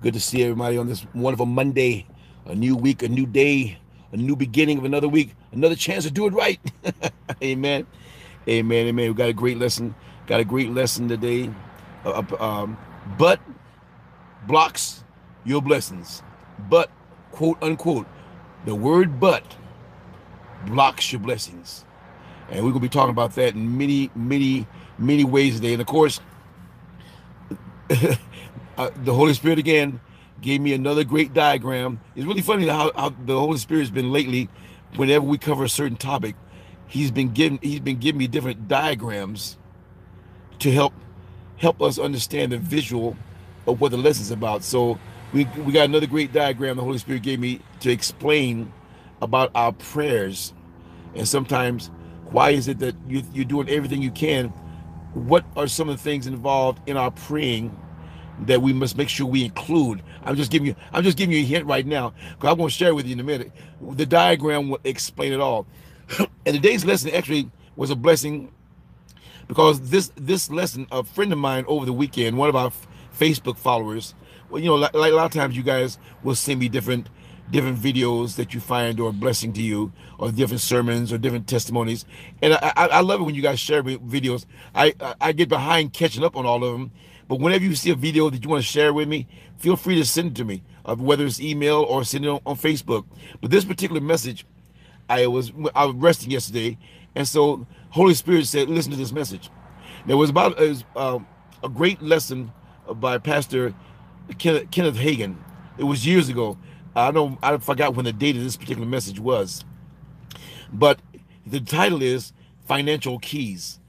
Good to see everybody on this wonderful Monday. A new week, a new day, a new beginning of another week, another chance to do it right. Amen. Amen. Amen. We got a great lesson. Got a great lesson today. But blocks your blessings. But, quote unquote, the word but blocks your blessings. And we're going to be talking about that in many ways today. And of course, the Holy Spirit again gave me another great diagram. It's really funny how the Holy Spirit has been lately. Whenever we cover a certain topic, he's been giving me different diagrams to help us understand the visual of what the lesson's about. So we got another great diagram the Holy Spirit gave me to explain about our prayers. And sometimes, why is it that you're doing everything you can? What are some of the things involved in our praying that we must make sure we include? I'm just giving you a hint right now, because I'm going to share with you in a minute. The diagram will explain it all. And today's lesson actually was a blessing, because this lesson, a friend of mine over the weekend, one of our Facebook followers, well, you know, like a lot of times you guys will send me different videos that you find are a blessing to you, or different sermons or different testimonies. And I love it when you guys share videos. I get behind catching up on all of them. But whenever you see a video that you want to share with me, feel free to send it to me, whether it's email or send it on Facebook. But this particular message, I was resting yesterday, and so Holy Spirit said, listen to this message. There was about a great lesson by Pastor Kenneth Hagin. It was years ago. I forgot when the date of this particular message was. But the title is Financial Keys.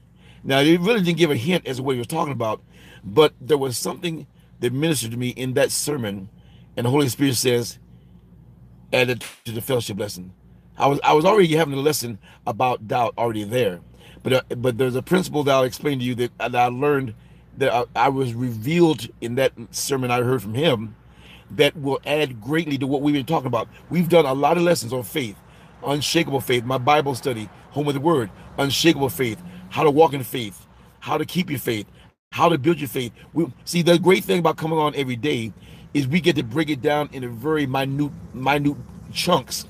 Now, it really didn't give a hint as to what he was talking about, but there was something that ministered to me in that sermon, and the Holy Spirit says, add it to the fellowship lesson. I was already having a lesson about doubt already there, but there's a principle that I'll explain to you that I learned, that I was revealed in that sermon I heard from him, that will add greatly to what we've been talking about. We've done a lot of lessons on faith, unshakable faith, my Bible study, Home of the Word, unshakable faith, how to walk in faith, how to keep your faith, how to build your faith. See, the great thing about coming on every day is we get to break it down into very minute chunks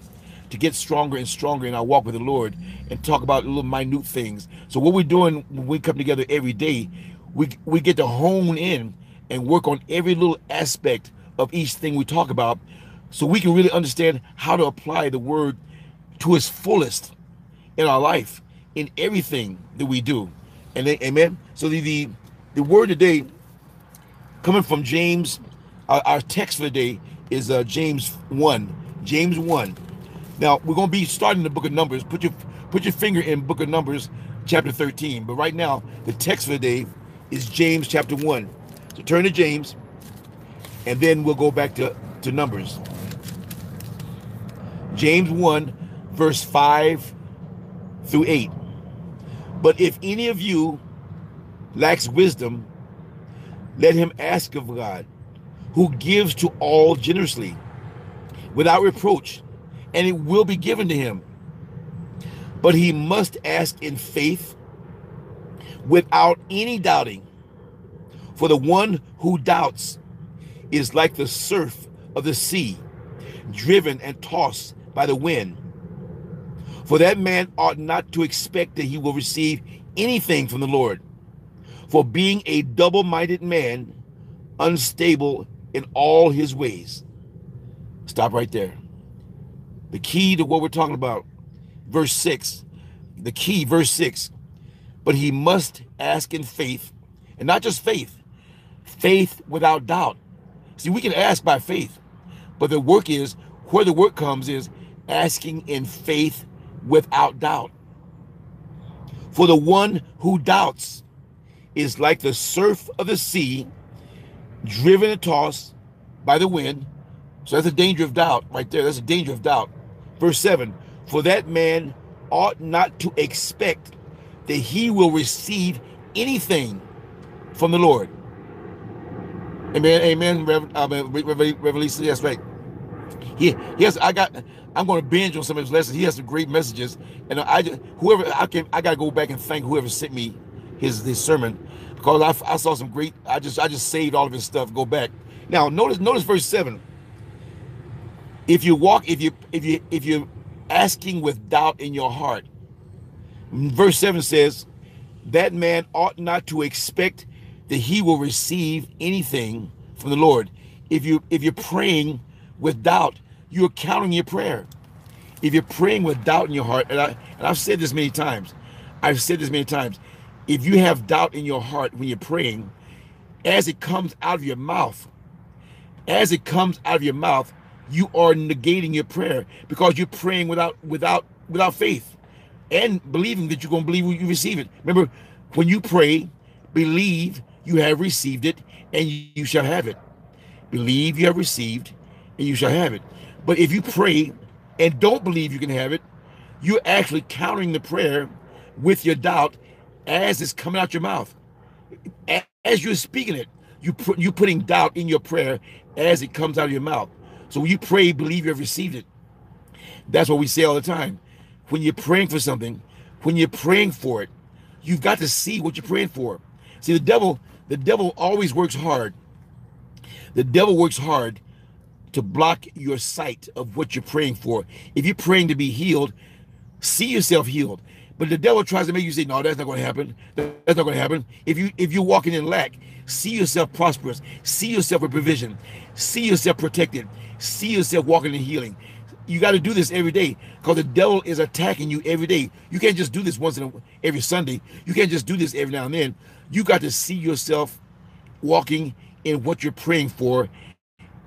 to get stronger and stronger in our walk with the Lord, and talk about little minute things. So what we're doing when we come together every day, we get to hone in and work on every little aspect of each thing we talk about, so we can really understand how to apply the word to its fullest in our life, in everything that we do. And amen. So the word today, coming from James, our text for the day is James 1. Now, we're going to be starting the book of Numbers. Put your finger in book of Numbers, chapter 13. But right now, the text for the day is James chapter 1. So turn to James, and then we'll go back to Numbers. James 1, verse 5 through 8. But if any of you lacks wisdom, let him ask of God, who gives to all generously without reproach, and it will be given to him. But he must ask in faith, without any doubting. For the one who doubts is like the surf of the sea, driven and tossed by the wind. For that man ought not to expect that he will receive anything from the Lord. For being a double-minded man, unstable in all his ways. Stop right there. The key to what we're talking about, verse 6. The key, verse 6. But he must ask in faith, and not just faith. Faith without doubt. See, we can ask by faith, but where the work comes is asking in faith without doubt. For the one who doubts is like the surf of the sea, driven and tossed by the wind. So that's a danger of doubt right there. That's a danger of doubt. Verse 7, for that man ought not to expect that he will receive anything from the Lord. Amen, amen, Revelation, yes, right. Yes, I'm going to binge on some of his lessons. He has some great messages. And I got to go back and thank whoever sent me his sermon, because I saw some great, I just saved all of his stuff. Go back now. Notice verse 7. If you walk, if you're asking with doubt in your heart, verse 7 says that man ought not to expect that he will receive anything from the Lord. If you're praying with doubt, you're counting your prayer. If you're praying with doubt in your heart, and I've said this many times, if you have doubt in your heart when you're praying, as it comes out of your mouth, you are negating your prayer, because you're praying without faith and believing that you're going to believe you receive it. Remember, when you pray, believe you have received it and you shall have it. Believe you have received and you shall have it. But if you pray and don't believe you can have it, you're actually countering the prayer with your doubt as it's coming out your mouth. As you're speaking it, you're putting doubt in your prayer as it comes out of your mouth. So when you pray, believe you have received it. That's what we say all the time. When you're praying for something, when you're praying for it, you've got to see what you're praying for. See, the devil always works hard. The devil works hard to block your sight of what you're praying for. If you're praying to be healed, see yourself healed. But the devil tries to make you say, no, that's not going to happen. That's not going to happen. If you're walking in lack, see yourself prosperous. See yourself with provision. See yourself protected. See yourself walking in healing. You got to do this every day, because the devil is attacking you every day. You can't just do this every Sunday. You can't just do this every now and then. You got to see yourself walking in what you're praying for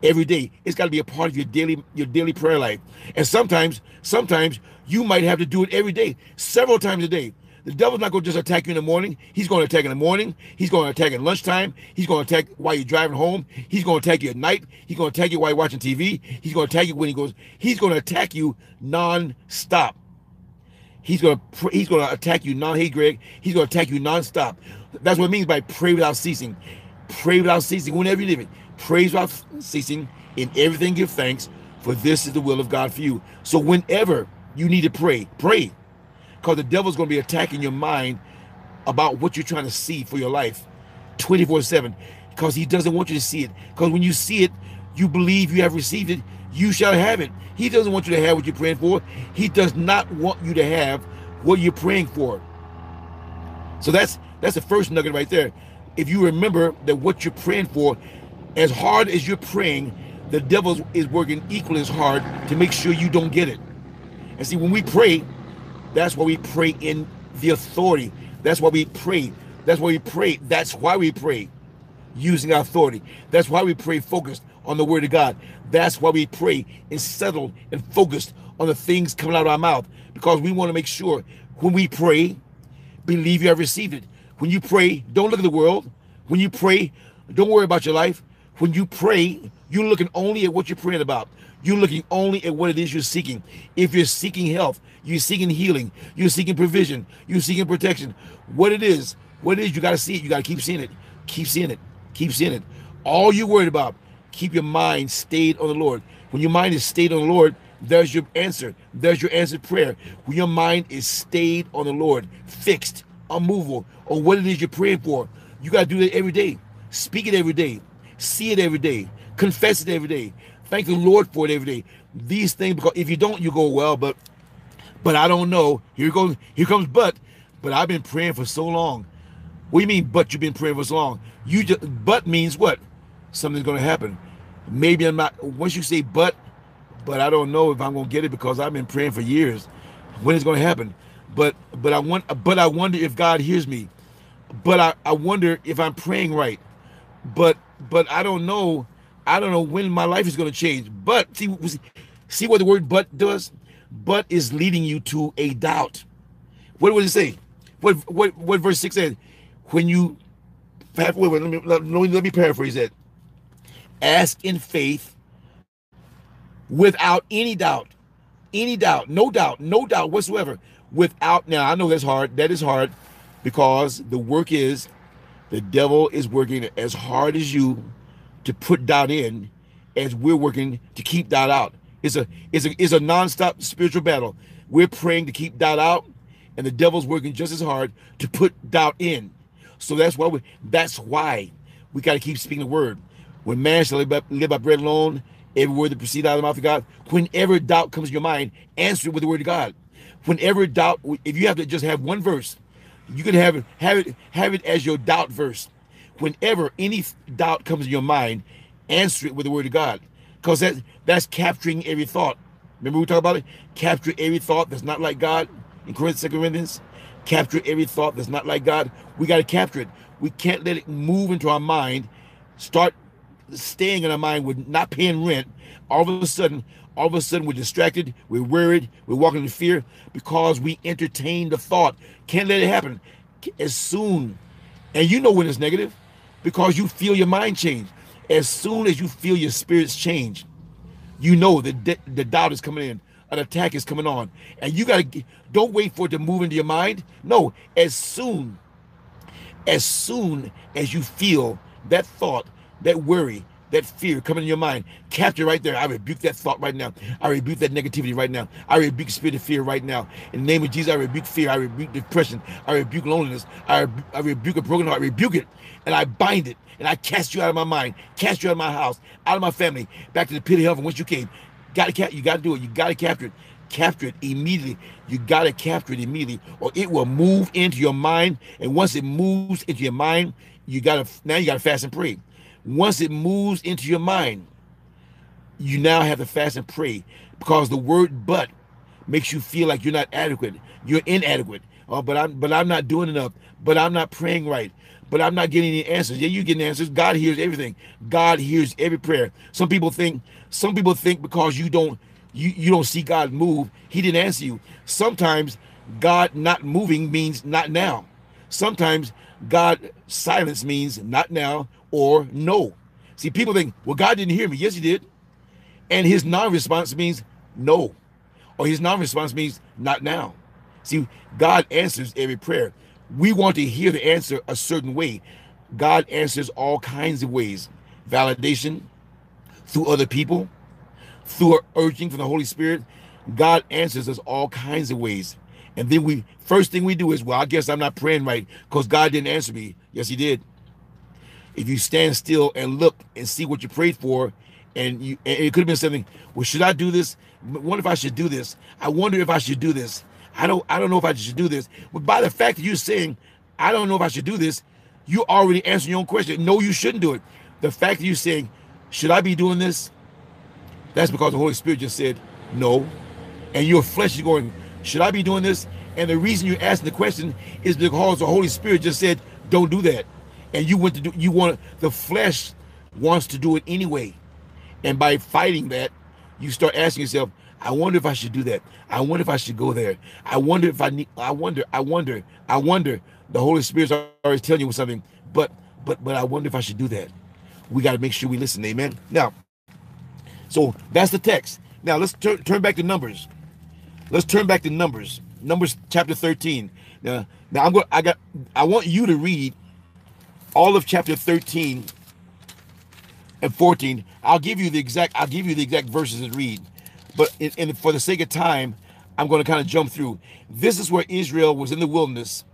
every day. It's got to be a part of your daily prayer life. And sometimes you might have to do it every day, several times a day. The devil's not going to just attack you in the morning. He's going to attack in the morning. He's going to attack at lunchtime. He's going to attack while you're driving home. He's going to attack you at night. He's going to attack you while you're watching TV. He's going to attack you when he goes. He's going to attack you non-stop. He's going to attack you non. Hey, Greg. He's going to attack you non-stop. That's what it means by pray without ceasing. Pray without ceasing whenever you live it. Praise without ceasing. In everything give thanks, for this is the will of God for you. So whenever you need to pray, pray. Because the devil's going to be attacking your mind about what you're trying to see for your life 24/7. Because he doesn't want you to see it. Because when you see it, you believe you have received it, you shall have it. He doesn't want you to have what you're praying for. He does not want you to have what you're praying for. So that's the first nugget right there. If you remember that what you're praying for, as hard as you're praying, the devil is working equally as hard to make sure you don't get it. And see, when we pray, that's why we pray in the authority. That's why we pray. That's why we pray. That's why we pray using our authority. That's why we pray focused on the word of God. That's why we pray and settled and focused on the things coming out of our mouth, because we want to make sure when we pray, believe you have received it. When you pray, don't look at the world. When you pray, don't worry about your life. When you pray, you're looking only at what you're praying about. You're looking only at what it is you're seeking. If you're seeking health, you're seeking healing, you're seeking provision, you're seeking protection. What it is, you got to see it. You got to keep seeing it. Keep seeing it. Keep seeing it. All you're worried about, keep your mind stayed on the Lord. When your mind is stayed on the Lord, there's your answer. There's your answered prayer. When your mind is stayed on the Lord, fixed, unmovable, on what it is you're praying for, you got to do that every day. Speak it every day. See it every day. Confess it every day. Thank the Lord for it every day. These things, because if you don't, you go, well, but I don't know. Here comes but I've been praying for so long. What do you mean, but you've been praying for so long? But means what? Something's going to happen. Maybe I'm not. Once you say but I don't know if I'm going to get it, because I've been praying for years. When it's going to happen? But I wonder if God hears me. But I wonder if I'm praying right. But I don't know when my life is going to change. But see what the word but does? But is leading you to a doubt. What would it say? What verse 6 said? When you let me paraphrase that. Ask in faith without any doubt. Any doubt, no doubt whatsoever. Without, now I know that's hard. That is hard, because the work is, the devil is working as hard as you to put doubt in as we're working to keep doubt out. It's a nonstop spiritual battle. We're praying to keep doubt out, and the devil's working just as hard to put doubt in. So that's why we got to keep speaking the word. When man shall live by bread alone, every word that proceeds out of the mouth of God. Whenever doubt comes to your mind, answer it with the word of God. Whenever doubt, if you have to just have one verse, you can have it as your doubt verse. Whenever any doubt comes to your mind, answer it with the word of God, because that's capturing every thought. Remember we talked about it? Capture every thought that's not like God in Corinthians. Capture every thought that's not like God. We got to capture it. We can't let it move into our mind, start staying in our mind with not paying rent. All of a sudden, we're distracted, we're worried, we're walking in fear because we entertain the thought. Can't let it happen. As soon, and you know when it's negative, because you feel your mind change. As soon as you feel your spirits change, you know that the doubt is coming in, an attack is coming on, and you gotta don't wait for it to move into your mind. No, as soon as you feel that thought, that worry, that fear coming in your mind, capture right there. I rebuke that thought right now. I rebuke that negativity right now. I rebuke spirit of fear right now. In the name of Jesus, I rebuke fear. I rebuke depression. I rebuke loneliness. I rebuke a broken heart. I rebuke it, and I bind it, and I cast you out of my mind, cast you out of my house, out of my family, back to the pit of hell from whence you came. You got to do it. You got to capture it. Capture it immediately. You got to capture it immediately, or it will move into your mind. And once it moves into your mind, you got to fast and pray. Once it moves into your mind, you now have to fast and pray, because the word "but" makes you feel like you're not adequate, you're inadequate. Oh, but I'm not doing enough. But I'm not praying right. But I'm not getting any answers. Yeah, you're getting answers. God hears everything. God hears every prayer. Some people think because you don't see God move, He didn't answer you. Sometimes God not moving means not now. Sometimes God silence means not now. Or no. See, people think, well, God didn't hear me. Yes, He did. And His non-response means no. Or His non-response means not now. See, God answers every prayer. We want to hear the answer a certain way. God answers all kinds of ways. Validation, through other people, through urging from the Holy Spirit. God answers us all kinds of ways. And then first thing we do is, well, I guess I'm not praying right because God didn't answer me. Yes, He did. If you stand still and look and see what you prayed for, and it could have been something. Well, should I do this? What if I should do this? I wonder if I should do this. I don't know if I should do this. But by the fact that you're saying, I don't know if I should do this, you already answered your own question. No, you shouldn't do it. The fact that you're saying, should I be doing this? That's because the Holy Spirit just said no. And your flesh is going, should I be doing this? And the reason you're asking the question is because the Holy Spirit just said, don't do that. And the flesh wants to do it anyway. And by fighting that, you start asking yourself, I wonder if I should do that. I wonder if I should go there. I wonder if I wonder. The Holy Spirit's always telling you something, but I wonder if I should do that. We got to make sure we listen. Amen. Now, so that's the text. Now let's turn back to Numbers. Let's turn back to Numbers. Numbers chapter 13. Now I want you to read all of chapter 13 and 14. I'll give you the exact verses to read, but for the sake of time, I'm going to kind of jump through. This is where Israel was in the wilderness,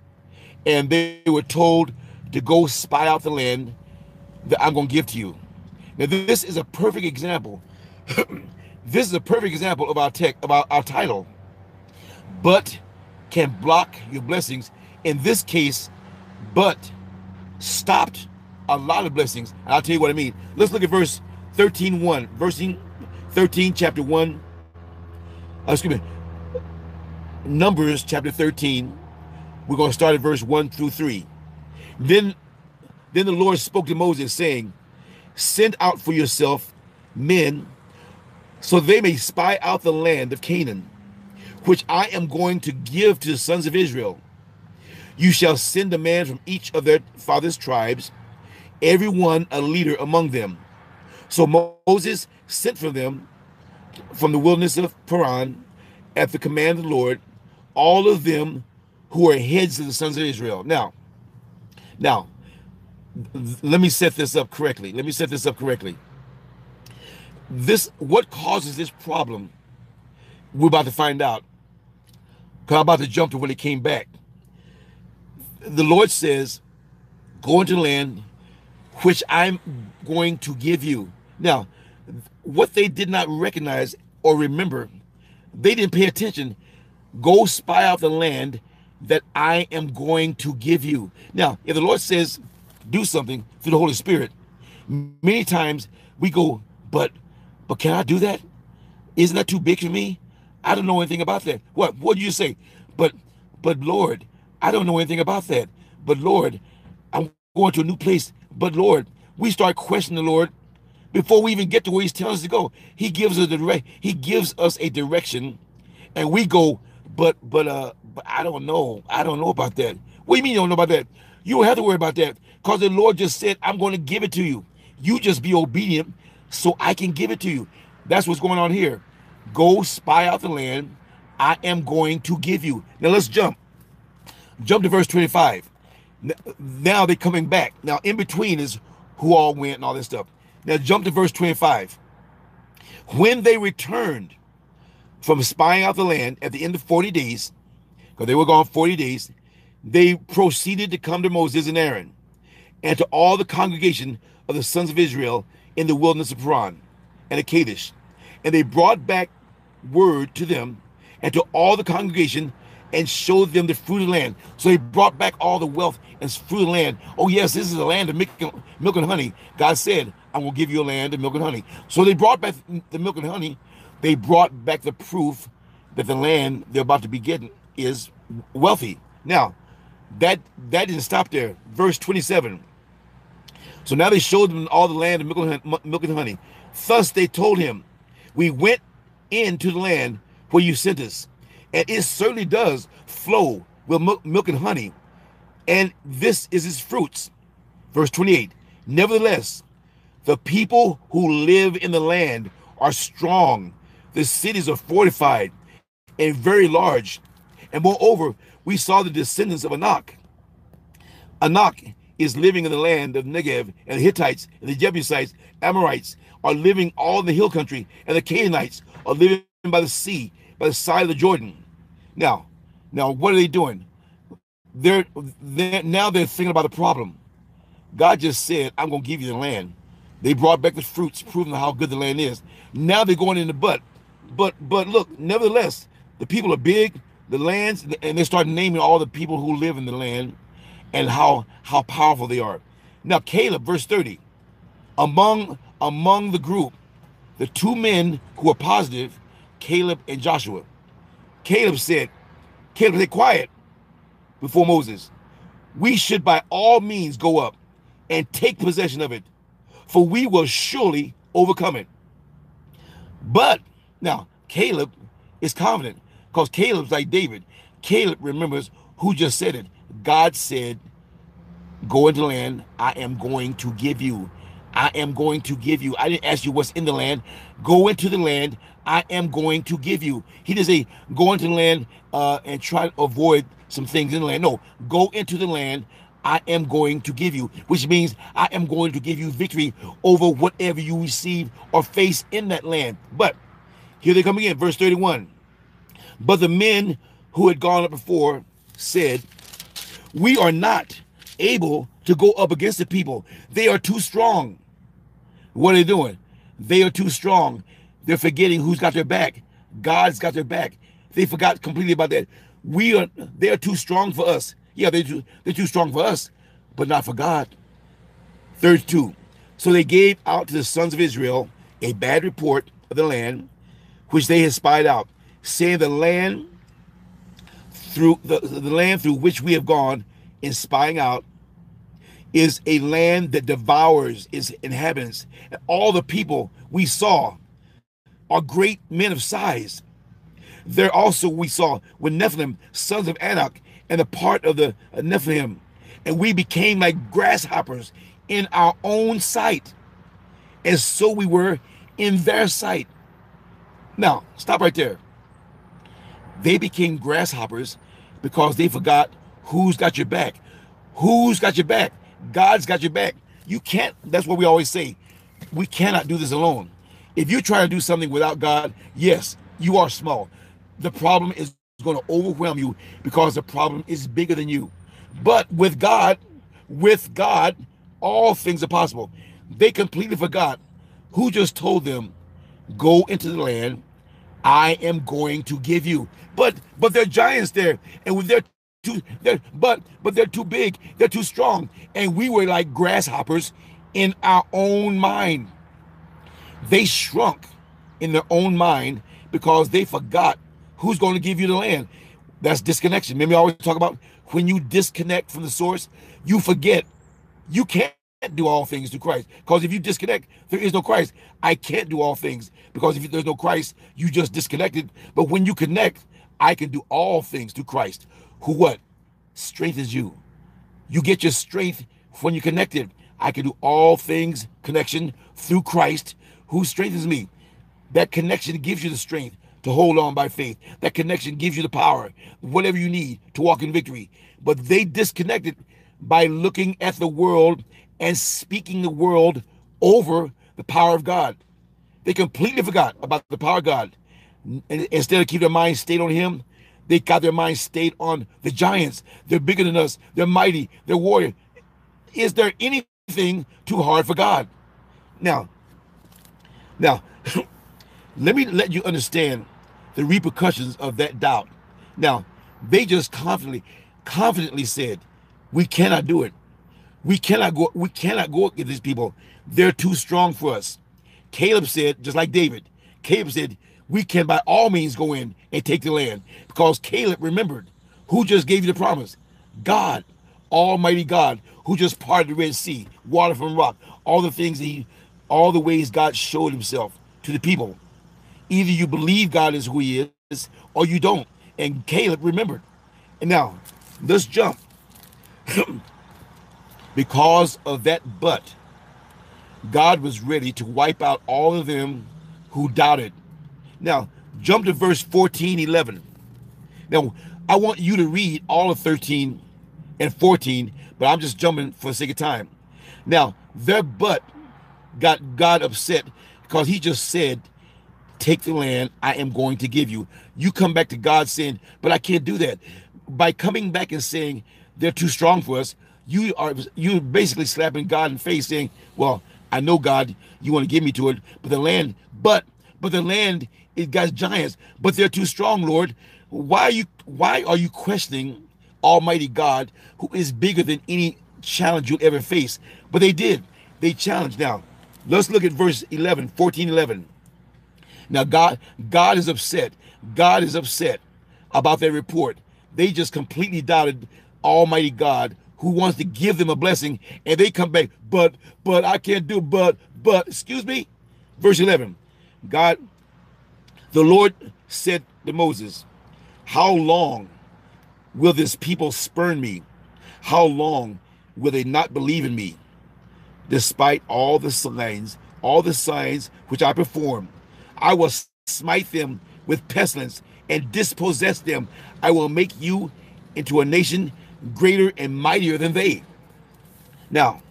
and they were told to go spy out the land that I'm going to give to you. Now, this is a perfect example. This is a perfect example of our title. But can block your blessings. In this case, but stopped a lot of blessings, and I'll tell you what I mean. Let's look at verse 13:1, verse 13, chapter 1. Numbers chapter 13. We're going to start at verse 1-3. Then the Lord spoke to Moses, saying, "Send out for yourself men, so they may spy out the land of Canaan, which I am going to give to the sons of Israel. You shall send a man from each of their father's tribes, every one a leader among them." So Moses sent for them from the wilderness of Paran at the command of the Lord, all of them who are heads of the sons of Israel. Now, let me set this up correctly. What causes this problem, we're about to find out, because I'm about to jump to when it came back. The Lord says, Go into the land which I'm going to give you. Now, what they did not recognize or remember, they didn't pay attention. Go spy out the land that I am going to give you. Now, if the Lord says do something through the Holy Spirit, many times we go, but can I do that? Isn't that too big for me? I don't know anything about that. What do you say? But Lord, I don't know anything about that. But Lord, I'm going to a new place. But Lord, we start questioning the Lord before we even get to where he's telling us to go. He gives us a direction, and we go, but I don't know. I don't know about that. What do you mean you don't know about that? You don't have to worry about that, because the Lord just said, I'm going to give it to you. You just be obedient so I can give it to you. That's what's going on here. Go spy out the land I am going to give you. Now let's jump to verse 25. Now they're coming back. Now in between is who all went and all this stuff. Now jump to verse 25. When they returned from spying out the land at the end of 40 days, because they were gone 40 days, they proceeded to come to Moses and Aaron and to all the congregation of the sons of Israel in the wilderness of Paran and of Kadesh. And they brought back word to them and to all the congregation and showed them the fruit of the land. So they brought back all the wealth and fruit of the land. Oh yes, this is a land of milk and honey. God said, I'm going to give you a land of milk and honey. So they brought back the milk and honey. They brought back the proof that the land they're about to be getting is wealthy. Now, that didn't stop there. Verse 27. So now they showed them all the land of milk and honey. Thus they told him, we went into the land where you sent us, and it certainly does flow with milk and honey, and this is its fruits. Verse 28, nevertheless, the people who live in the land are strong. The cities are fortified and very large. And moreover, we saw the descendants of Anak. Anak is living in the land of Negev, and the Hittites, and the Jebusites, Amorites are living all in the hill country, and the Canaanites are living by the sea, by the side of the Jordan. Now what are they doing? They're thinking about the problem. God just said, I'm going to give you the land. They brought back the fruits, proving how good the land is. Now they're going in the butt. But look, nevertheless, the people are big, the lands, and they start naming all the people who live in the land and how powerful they are. Now Caleb, verse 30, among the group, the two men who were positive, Caleb and Joshua. Caleb said, quiet before Moses. We should by all means go up and take possession of it, for we will surely overcome it. But now Caleb is confident, because Caleb's like David. Caleb remembers who just said it. God said, go into the land I am going to give you. I am going to give you. I didn't ask you what's in the land. Go into the land I am going to give you. He didn't say go into the land and try to avoid some things in the land. No, go into the land I am going to give you, which means I am going to give you victory over whatever you receive or face in that land. But here they come again, verse 31. But the men who had gone up before said, we are not able to go up against the people. They are too strong. What are they doing? They are too strong. They're forgetting who's got their back. God's got their back. They forgot completely about that. They are too strong for us. Yeah, they're too strong for us, but not for God. 32. So they gave out to the sons of Israel a bad report of the land, which they had spied out, saying the land through which we have gone in spying out is a land that devours its inhabitants. And all the people we saw are great men of size. There also we saw with Nephilim, sons of Anak, and the part of the Nephilim, and we became like grasshoppers in our own sight, and so we were in their sight. Now, stop right there. They became grasshoppers because they forgot who's got your back. Who's got your back? God's got your back. You can't, that's what we always say, we cannot do this alone. If you try to do something without God, yes, you are small. The problem is going to overwhelm you because the problem is bigger than you. But with God, with God, all things are possible. They completely forgot who just told them, go into the land I am going to give you. But they're giants there, and when they're too big, they're too strong, and we were like grasshoppers in our own mind. They shrunk in their own mind because they forgot who's going to give you the land. That's disconnection. Remember, I always talk about when you disconnect from the source, you forget you can't do all things through Christ. Because if you disconnect, there is no Christ. I can't do all things, because if there's no Christ, you just disconnected. But when you connect, I can do all things through Christ, who what? Strengthens you. You get your strength when you're connected. I can do all things, connection, through Christ, who strengthens me. That connection gives you the strength to hold on by faith. That connection gives you the power, whatever you need to walk in victory. But they disconnected by looking at the world and speaking the world over the power of God. They completely forgot about the power of God. And instead of keeping their mind stayed on him, they got their mind stayed on the giants. They're bigger than us. They're mighty. They're warrior. Is there anything too hard for God? Now, let me let you understand the repercussions of that doubt. Now, they just confidently said, we cannot do it. We cannot go against these people. They're too strong for us. Caleb said, just like David, Caleb said, we can by all means go in and take the land, because Caleb remembered who just gave you the promise. God, Almighty God, who just parted the Red Sea, water from rock, all the things all the ways God showed himself to the people. Either you believe God is who he is, or you don't. And Caleb remembered. And now, let's jump. Because of that but, God was ready to wipe out all of them who doubted. Now, jump to verse 14:11. Now, I want you to read all of 13 and 14, but I'm just jumping for the sake of time. Now, their but got God upset, because he just said, take the land I am going to give you. You come back to God saying, but I can't do that. By coming back and saying, they're too strong for us, you're basically slapping God in the face, saying, well, I know, God, you want to give me to it, but the land, it got giants, but they're too strong, Lord. Why are you questioning Almighty God, who is bigger than any challenge you'll ever face? But they did. They challenged. Now, let's look at verse 11, 14:11. Now, God is upset. God is upset about their report. They just completely doubted Almighty God, who wants to give them a blessing, and they come back, but I can't do, but, excuse me. Verse 11, the Lord said to Moses, how long will this people spurn me? How long will they not believe in me? Despite all the signs which I perform, I will smite them with pestilence and dispossess them. I will make you into a nation greater and mightier than they. Now,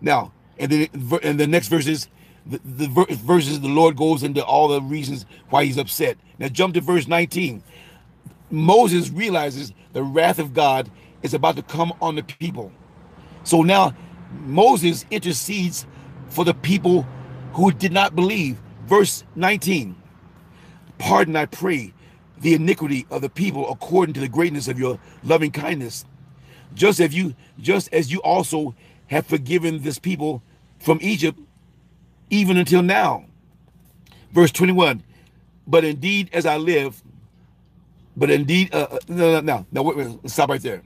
and then in the next verses, the Lord goes into all the reasons why he's upset. Now jump to verse 19. Moses realizes the wrath of God is about to come on the people. So now Moses intercedes for the people who did not believe. Verse 19. Pardon, I pray, the iniquity of the people according to the greatness of your loving kindness, just as you also have forgiven this people from Egypt, even until now. Verse 21. But indeed, as I live, wait, stop right there.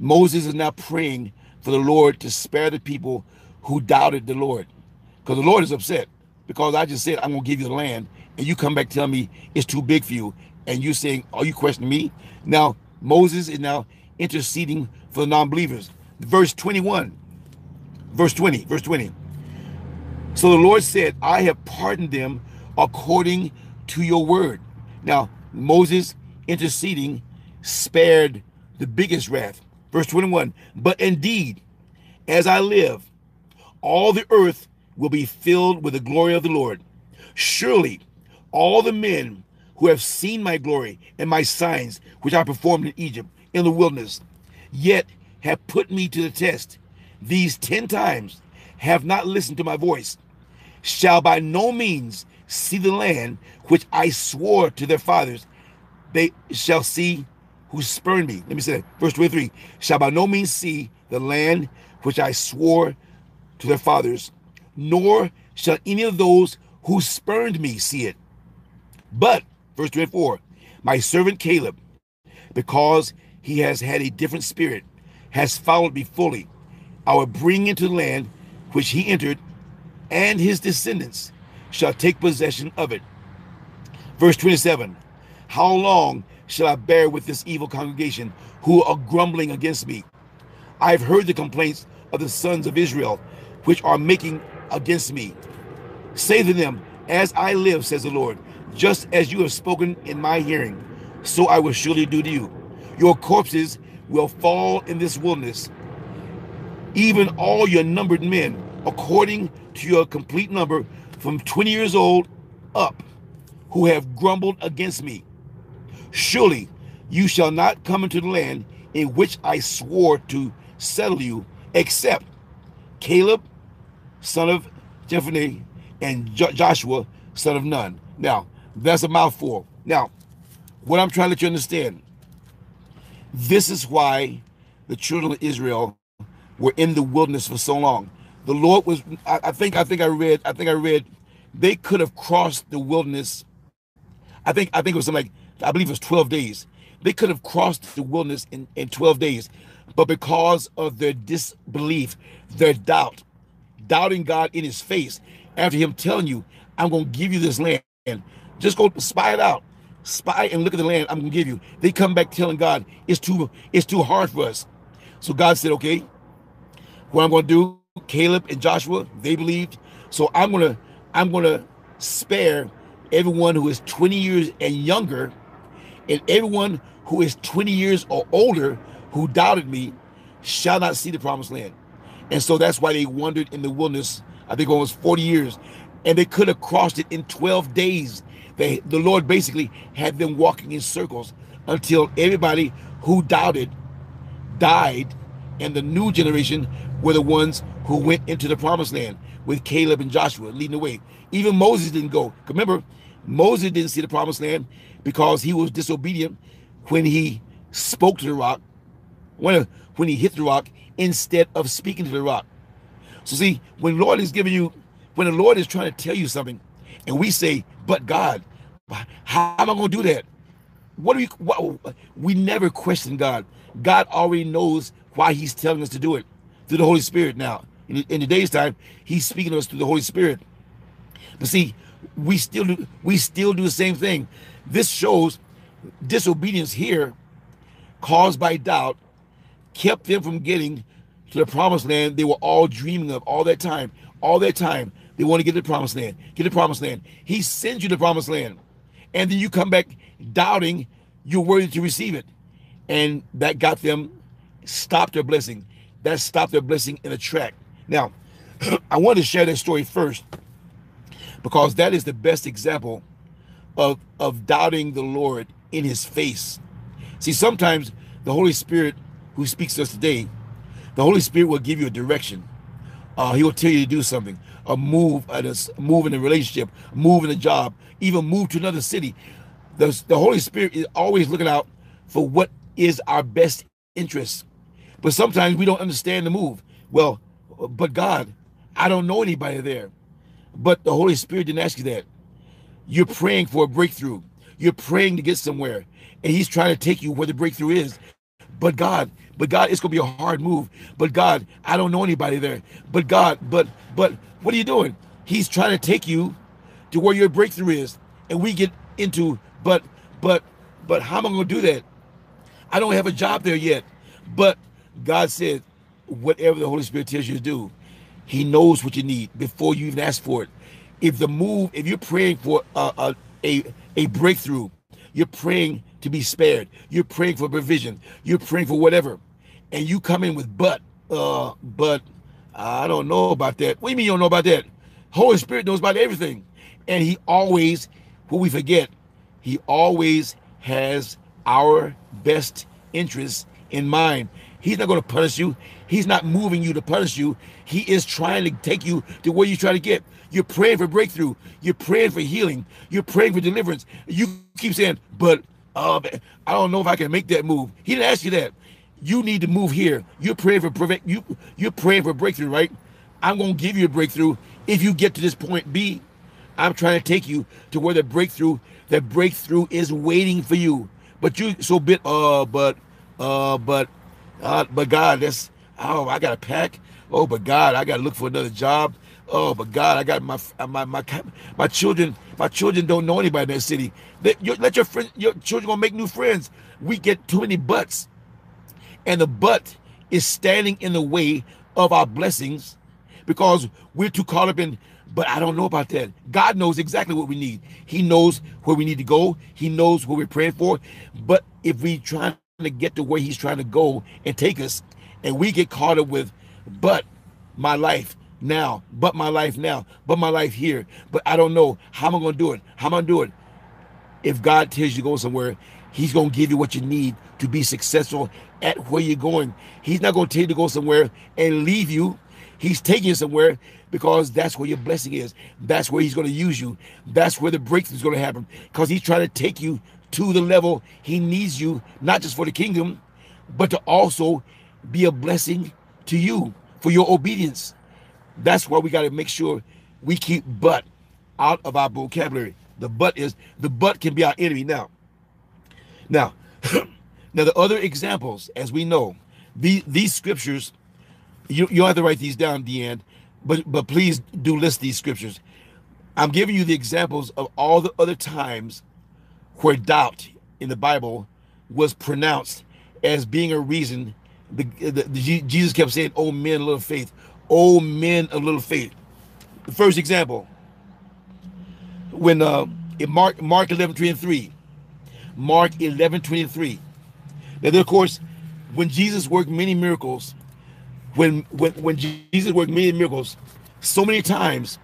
Moses is now praying for the Lord to spare the people who doubted the Lord, because the Lord is upset, because I just said, I'm going to give you the land, and you come back tell me it's too big for you, and you're saying, are you questioning me? Now, Moses is now interceding for the non-believers. Verse 20. So the Lord said, I have pardoned them according to your word. Now, Moses interceding spared the biggest wrath. Verse 21, but indeed, as I live, all the earth will be filled with the glory of the Lord. Surely all the men who have seen my glory and my signs, which I performed in Egypt, in the wilderness, yet have put me to the test these 10 times have not listened to my voice, shall by no means see the land which I swore to their fathers. They shall see who spurned me. Let me say that. Verse 23, shall by no means see the land which I swore to their fathers, nor shall any of those who spurned me see it. But, verse 24, my servant Caleb, because he has had a different spirit, has followed me fully, I will bring into the land which he entered, and his descendants shall take possession of it. Verse 27, how long shall I bear with this evil congregation who are grumbling against me? I have heard the complaints of the sons of Israel, which are making against me. Say to them, as I live, says the Lord, just as you have spoken in my hearing, so I will surely do to you. Your corpses will fall in this wilderness, even all your numbered men, according to your complete number, from 20 years old up, who have grumbled against me. Surely you shall not come into the land in which I swore to settle you, except Caleb, son of Jephunneh, and Joshua, son of Nun. Now, that's a mouthful. Now, what I'm trying to let you understand, this is why the children of Israel were in the wilderness for so long. The Lord was, I think I read, they could have crossed the wilderness. I think it was something like, I believe it was 12 days. They could have crossed the wilderness in 12 days, but because of their disbelief, their doubt, doubting God in his face, after him telling you, I'm going to give you this land. Just go spy it out. Spy and look at the land I'm going to give you. They come back telling God, it's too hard for us. So God said, okay, what I'm going to do, Caleb and Joshua, they believed. So I'm gonna spare everyone who is 20 years and younger, and everyone who is 20 years or older who doubted me shall not see the promised land. And so that's why they wandered in the wilderness, I think almost 40 years, and they could have crossed it in 12 days. The Lord basically had them walking in circles until everybody who doubted died, and the new generation were the ones who went into the promised land with Caleb and Joshua leading the way. Even Moses didn't go. Remember, Moses didn't see the promised land because he was disobedient when he spoke to the rock, when he hit the rock instead of speaking to the rock. So see, when the Lord is trying to tell you something, and we say, but God, how am I going to do that? We never question God. God already knows why he's telling us to do it. Through the Holy Spirit now. In today's time, he's speaking to us through the Holy Spirit. But see, we still do the same thing. This shows disobedience here, caused by doubt, kept them from getting to the promised land they were all dreaming of all that time. All that time, they want to get to the promised land. Get to the promised land. He sends you to the promised land. And then you come back doubting you're worthy to receive it. And that got them, stopped their blessing. That stopped their blessing in a track. Now, I want to share that story first because that is the best example of doubting the Lord in his face. See, sometimes the Holy Spirit who speaks to us today, the Holy Spirit will give you a direction. He will tell you to do something, a move in a relationship, move in a job, even move to another city. The Holy Spirit is always looking out for what is our best interest. But sometimes we don't understand the move. Well, but God, I don't know anybody there. But the Holy Spirit didn't ask you that. You're praying for a breakthrough. You're praying to get somewhere. And he's trying to take you where the breakthrough is. But God, it's going to be a hard move. But God, I don't know anybody there. But God, but what are you doing? He's trying to take you to where your breakthrough is. And we get into, but how am I going to do that? I don't have a job there yet. But God said, whatever the Holy Spirit tells you to do, he knows what you need before you even ask for it. If you're praying for a breakthrough, you're praying to be spared. You're praying for provision. You're praying for whatever. And you come in with, but I don't know about that. What do you mean you don't know about that? Holy Spirit knows about everything. And he always, what we forget, he always has our best interests in mind. He's not going to punish you. He's not moving you to punish you. He is trying to take you to where you try to get. You're praying for breakthrough. You're praying for healing. You're praying for deliverance. You keep saying, but I don't know if I can make that move. He didn't ask you that. You need to move here. You're praying for you're praying for breakthrough, right? I'm going to give you a breakthrough if you get to this point B. I'm trying to take you to where the breakthrough is waiting for you. But you so bit but God, that's I got to pack. Oh, but God, I got to look for another job. Oh, but God, I got my children. My children don't know anybody in that city. Your children gonna make new friends. We get too many buts, and the but is standing in the way of our blessings because we're too caught up in. But I don't know about that. God knows exactly what we need. He knows where we need to go. He knows what we're praying for. But if we trying to get to where he's trying to go and take us, and we get caught up with, but my life now, but my life now, but my life here, but I don't know. How am I going to do it? How am I going to do it? If God tells you to go somewhere, he's going to give you what you need to be successful at where you're going. He's not going to tell you to go somewhere and leave you. He's taking you somewhere because that's where your blessing is. That's where he's going to use you. That's where the breakthrough is going to happen because he's trying to take you to the level he needs you, not just for the kingdom, but to also be a blessing to you for your obedience. That's why we got to make sure we keep but out of our vocabulary. The but can be our enemy now. Now the other examples, as we know, these scriptures, you don't have to write these down, Deanne, but please do list these scriptures. I'm giving you the examples of all the other times where doubt in the Bible was pronounced as being a reason. Jesus kept saying, "Oh, men of little faith. Oh, men of little faith." The first example, when in Mark 11:23, Mark 11:23. Now, of course, when Jesus worked many miracles. When Jesus worked many miracles, so many times,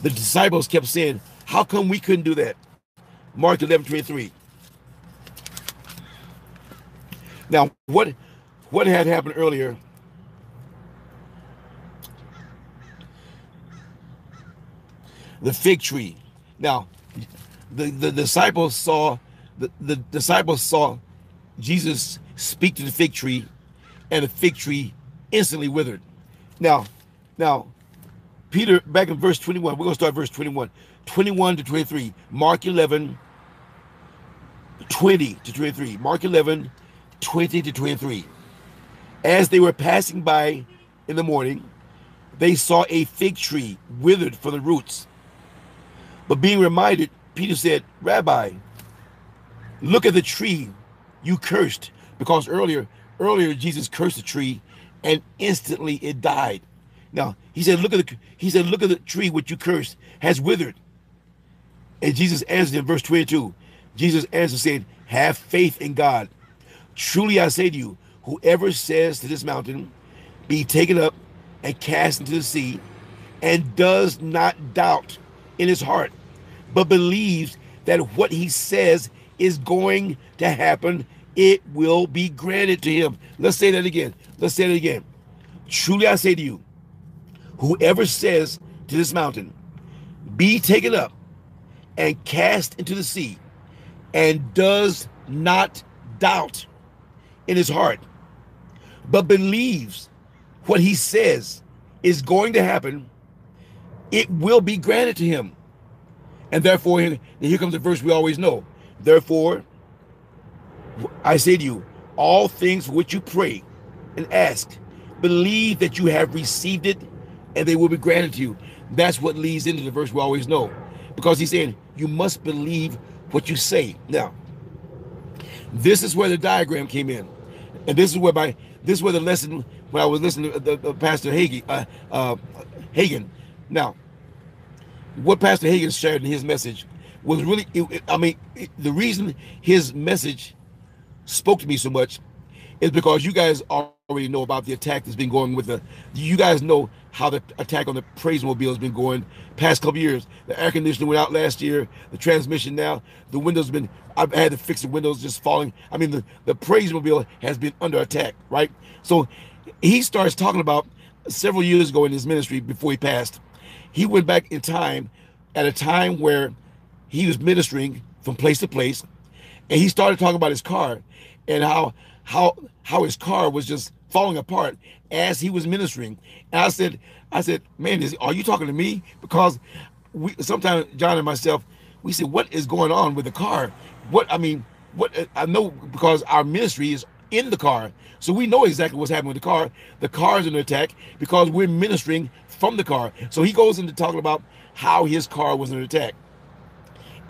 the disciples kept saying, "How come we couldn't do that?" Mark 11:23. Now, what had happened earlier? The fig tree. Now, the disciples saw Jesus speak to the fig tree, and the fig tree instantly withered. Now, Peter, back in verse 21, we're going to start verse 21 to 23, Mark 11, 20 to 23. As they were passing by in the morning, they saw a fig tree withered from the roots. But being reminded, Peter said, "Rabbi, look at the tree you cursed." Because earlier Jesus cursed the tree, and instantly it died. Now he said, "Look at the tree which you cursed has withered." And Jesus answered in verse 22. Jesus answered, saying, "Have faith in God. Truly I say to you, whoever says to this mountain, be taken up and cast into the sea, and does not doubt in his heart, but believes that what he says is going to happen, it will be granted to him." Let's say that again. Truly I say to you, whoever says to this mountain, be taken up and cast into the sea, and does not doubt in his heart, but believes what he says is going to happen, it will be granted to him. And therefore, and here comes the verse we always know. Therefore, I say to you, all things for which you pray and ask, believe that you have received it, and they will be granted to you. That's what leads into the verse we always know, because he's saying you must believe what you say. Now, this is where the diagram came in, and this is where the lesson when I was listening to the Pastor Hagin. Now, what Pastor Hagin shared in his message was really, the reason his message spoke to me so much is because you guys already know about the attack that's been going with you guys know how the attack on the Praise Mobile has been going past couple years. The air conditioning went out last year, the transmission now, the windows been, I've had to fix the windows just falling. I mean, the Praise Mobile has been under attack, right? So he starts talking about several years ago in his ministry before he passed. He went back in time at a time where he was ministering from place to place, and he started talking about his car and how his car was just falling apart as he was ministering. And I said, man, are you talking to me? Because sometimes John and myself, we say, what is going on with the car? I know, because our ministry is in the car, so we know exactly what's happening with the car. The car is under attack because we're ministering from the car. So he goes into talking about how his car was under attack,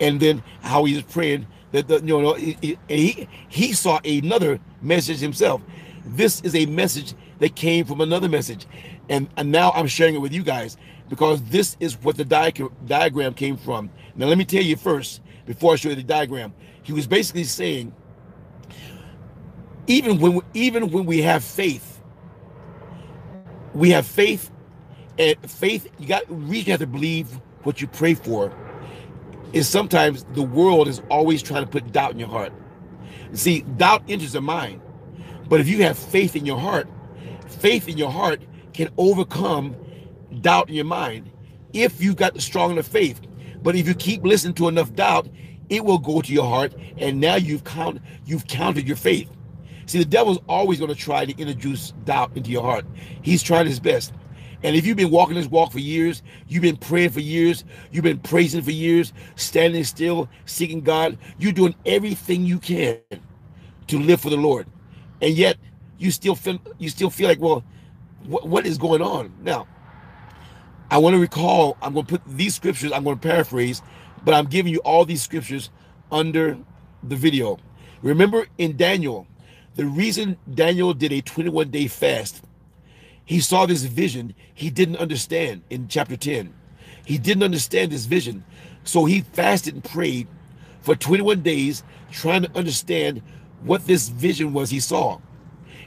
and then how he was praying that he saw another message himself. This is a message that came from another message, and now I'm sharing it with you guys, because this is what the diagram came from. Now let me tell you first, before I show you the diagram, he was basically saying, even when we have faith, and faith, you have to believe what you pray for. Is sometimes the world is always trying to put doubt in your heart. See, doubt enters the mind, but if you have faith in your heart, faith in your heart can overcome doubt in your mind if you've got strong enough faith. But if you keep listening to enough doubt, it will go to your heart, and now you've counted your faith. See, the devil's always going to try to introduce doubt into your heart. He's trying his best. And if you've been walking this walk for years, you've been praying for years, you've been praising for years, standing still, seeking God, you're doing everything you can to live for the Lord. And yet you still feel like, well, what is going on? Now, I want to recall, I'm going to put these scriptures, I'm going to paraphrase, but I'm giving you all these scriptures under the video. Remember in Daniel, the reason Daniel did a 21-day fast, he saw this vision he didn't understand in chapter 10. He didn't understand this vision. So he fasted and prayed for 21 days trying to understand what this vision was he saw.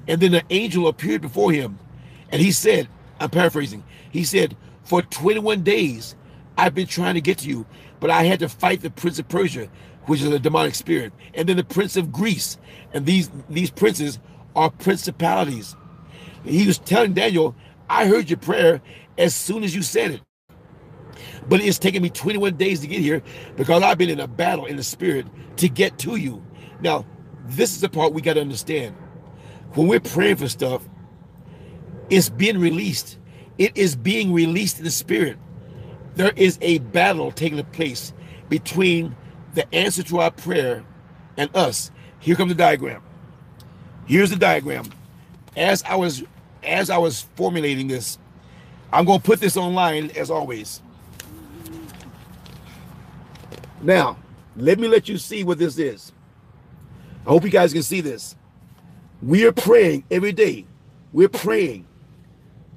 And then an angel appeared before him, and he said, I'm paraphrasing, he said, for 21 days I've been trying to get to you, but I had to fight the prince of Persia, which is a demonic spirit, and then the prince of Greece. And these princes are principalities. He was telling Daniel, I heard your prayer as soon as you said it, but it's taken me 21 days to get here because I've been in a battle in the spirit to get to you. Now, this is the part we got to understand. When we're praying for stuff, it's being released. It is being released in the spirit. There is a battle taking place between the answer to our prayer and us. Here comes the diagram. Here's the diagram. As I was formulating this, I'm going to put this online as always. Now, let me let you see what this is. I hope you guys can see this. We are praying every day. We're praying.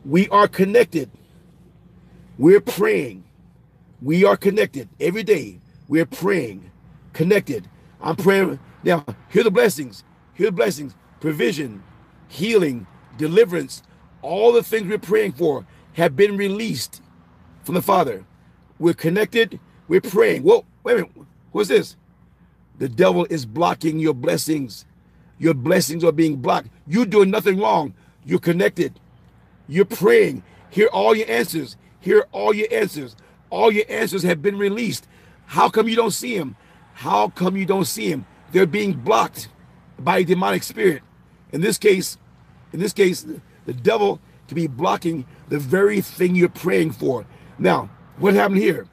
We are connected. We're praying. We are connected every day. We're praying, connected. I'm praying. Now, hear the blessings. Hear the blessings. Provision, healing, deliverance, all the things we're praying for have been released from the Father. We're connected. We're praying. Whoa, wait a minute. What's this? The devil is blocking your blessings. Your blessings are being blocked. You're doing nothing wrong. You're connected. You're praying. Hear all your answers. Hear all your answers. All your answers have been released. How come you don't see them? How come you don't see them? They're being blocked by a demonic spirit. In this case, the devil to be blocking the very thing you're praying for. Now, what happened here?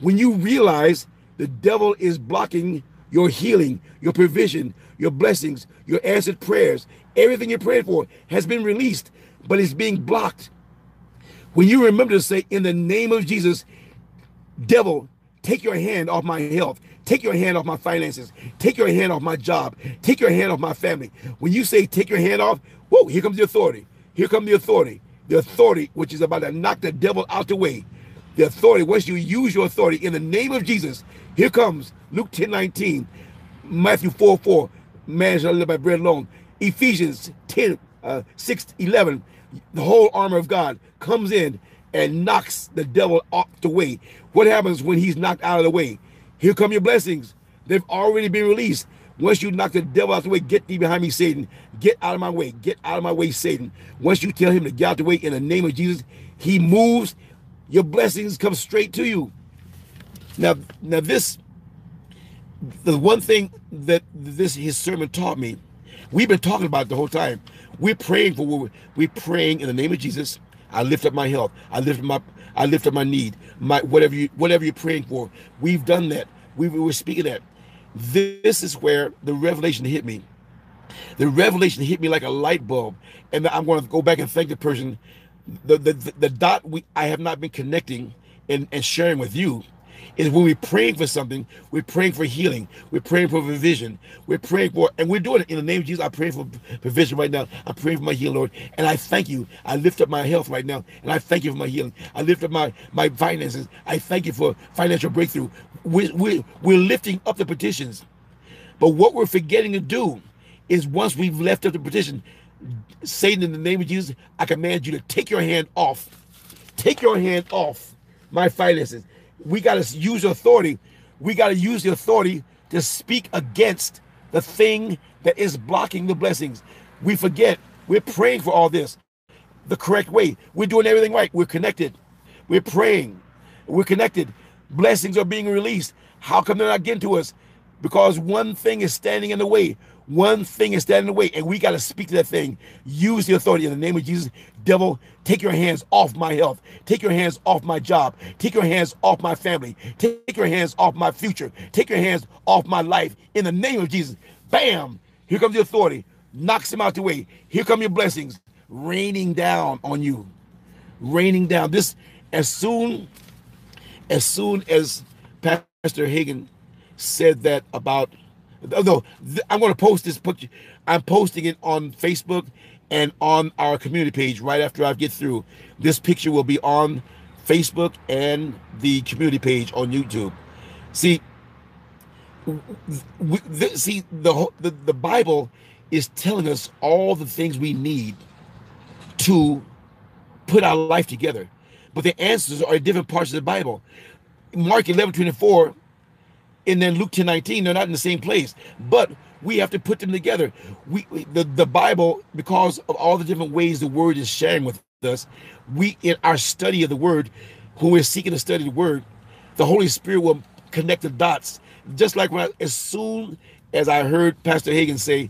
When you realize the devil is blocking your healing, your provision, your blessings, your answered prayers, everything you're praying for has been released, but it's being blocked. When you remember to say, in the name of Jesus, devil, take your hand off my health. Take your hand off my finances. Take your hand off my job. Take your hand off my family. When you say take your hand off, whoa, here comes the authority. Here comes the authority. The authority which is about to knock the devil out the way. The authority, once you use your authority in the name of Jesus, here comes Luke 10:19, Matthew 4:4, man shall live by bread alone. Ephesians 10:6-11, the whole armor of God comes in and knocks the devil off the way. What happens when he's knocked out of the way? Here come your blessings. They've already been released. Once you knock the devil out the way, get thee behind me, Satan. Get out of my way. Get out of my way, Satan. Once you tell him to get out of the way in the name of Jesus, he moves. Your blessings come straight to you. Now this, the one thing that his sermon taught me, we've been talking about it the whole time. We're praying for what we're praying in the name of Jesus. I lift up my health. I lift up my need. Whatever you're praying for, we've done that. We were speaking that. This is where the revelation hit me. The revelation hit me like a light bulb, and I'm going to go back and thank the person. The dot I have not been connecting and sharing with you is when we're praying for something, we're praying for healing, we're praying for provision, we're praying for, and we're doing it in the name of Jesus. I pray for provision right now. I'm praying for my healing, Lord, and I thank you. I lift up my health right now, and I thank you for my healing. I lift up my finances. I thank you for financial breakthrough. We're lifting up the petitions, but what we're forgetting to do is once we've left up the petition, Satan, in the name of Jesus, I command you to take your hand off. Take your hand off my finances. We got to use authority. We got to use the authority to speak against the thing that is blocking the blessings. We forget. We're praying for all this the correct way. We're doing everything right. We're connected. We're praying. We're connected. Blessings are being released. How come they're not getting to us? Because one thing is standing in the way. One thing is standing in the way, and we got to speak to that thing. Use the authority in the name of Jesus. Devil, take your hands off my health. Take your hands off my job. Take your hands off my family. Take your hands off my future. Take your hands off my life in the name of Jesus. Bam! Here comes the authority. Knocks him out the way. Here come your blessings raining down on you. Raining down. This, as soon as Pastor Hagin said that about, although I'm going to post this picture, I'm posting it on Facebook and on our community page right after I get through. This picture will be on Facebook and the community page on YouTube. The Bible is telling us all the things we need to put our life together, but the answers are in different parts of the Bible. Mark 11:24. And then Luke 10:19, they're not in the same place, but we have to put them together. The Bible, because of all the different ways the Word is sharing with us, we in our study of the Word, who we're seeking to study the Word, the Holy Spirit will connect the dots. Just like when as soon as I heard Pastor Hagin say,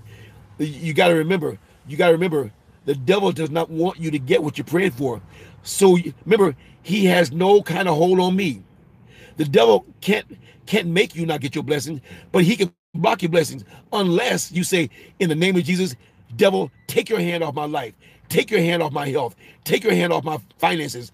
you got to remember, the devil does not want you to get what you're praying for. So remember, he has no kind of hold on me. The devil can't make you not get your blessings, but he can block your blessings unless you say, in the name of Jesus, devil, take your hand off my life. Take your hand off my health. Take your hand off my finances.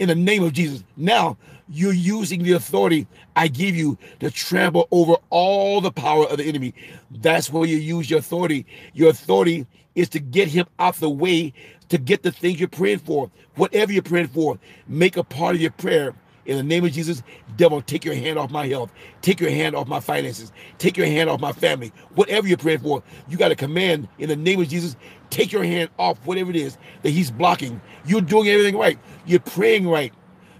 In the name of Jesus. Now you're using the authority I give you to trample over all the power of the enemy. That's where you use your authority. Your authority is to get him out the way, to get the things you're praying for. Whatever you're praying for, make a part of your prayer. In the name of Jesus, devil, take your hand off my health. Take your hand off my finances. Take your hand off my family. Whatever you're praying for, you got to command in the name of Jesus, take your hand off whatever it is that he's blocking. You're doing everything right. You're praying right.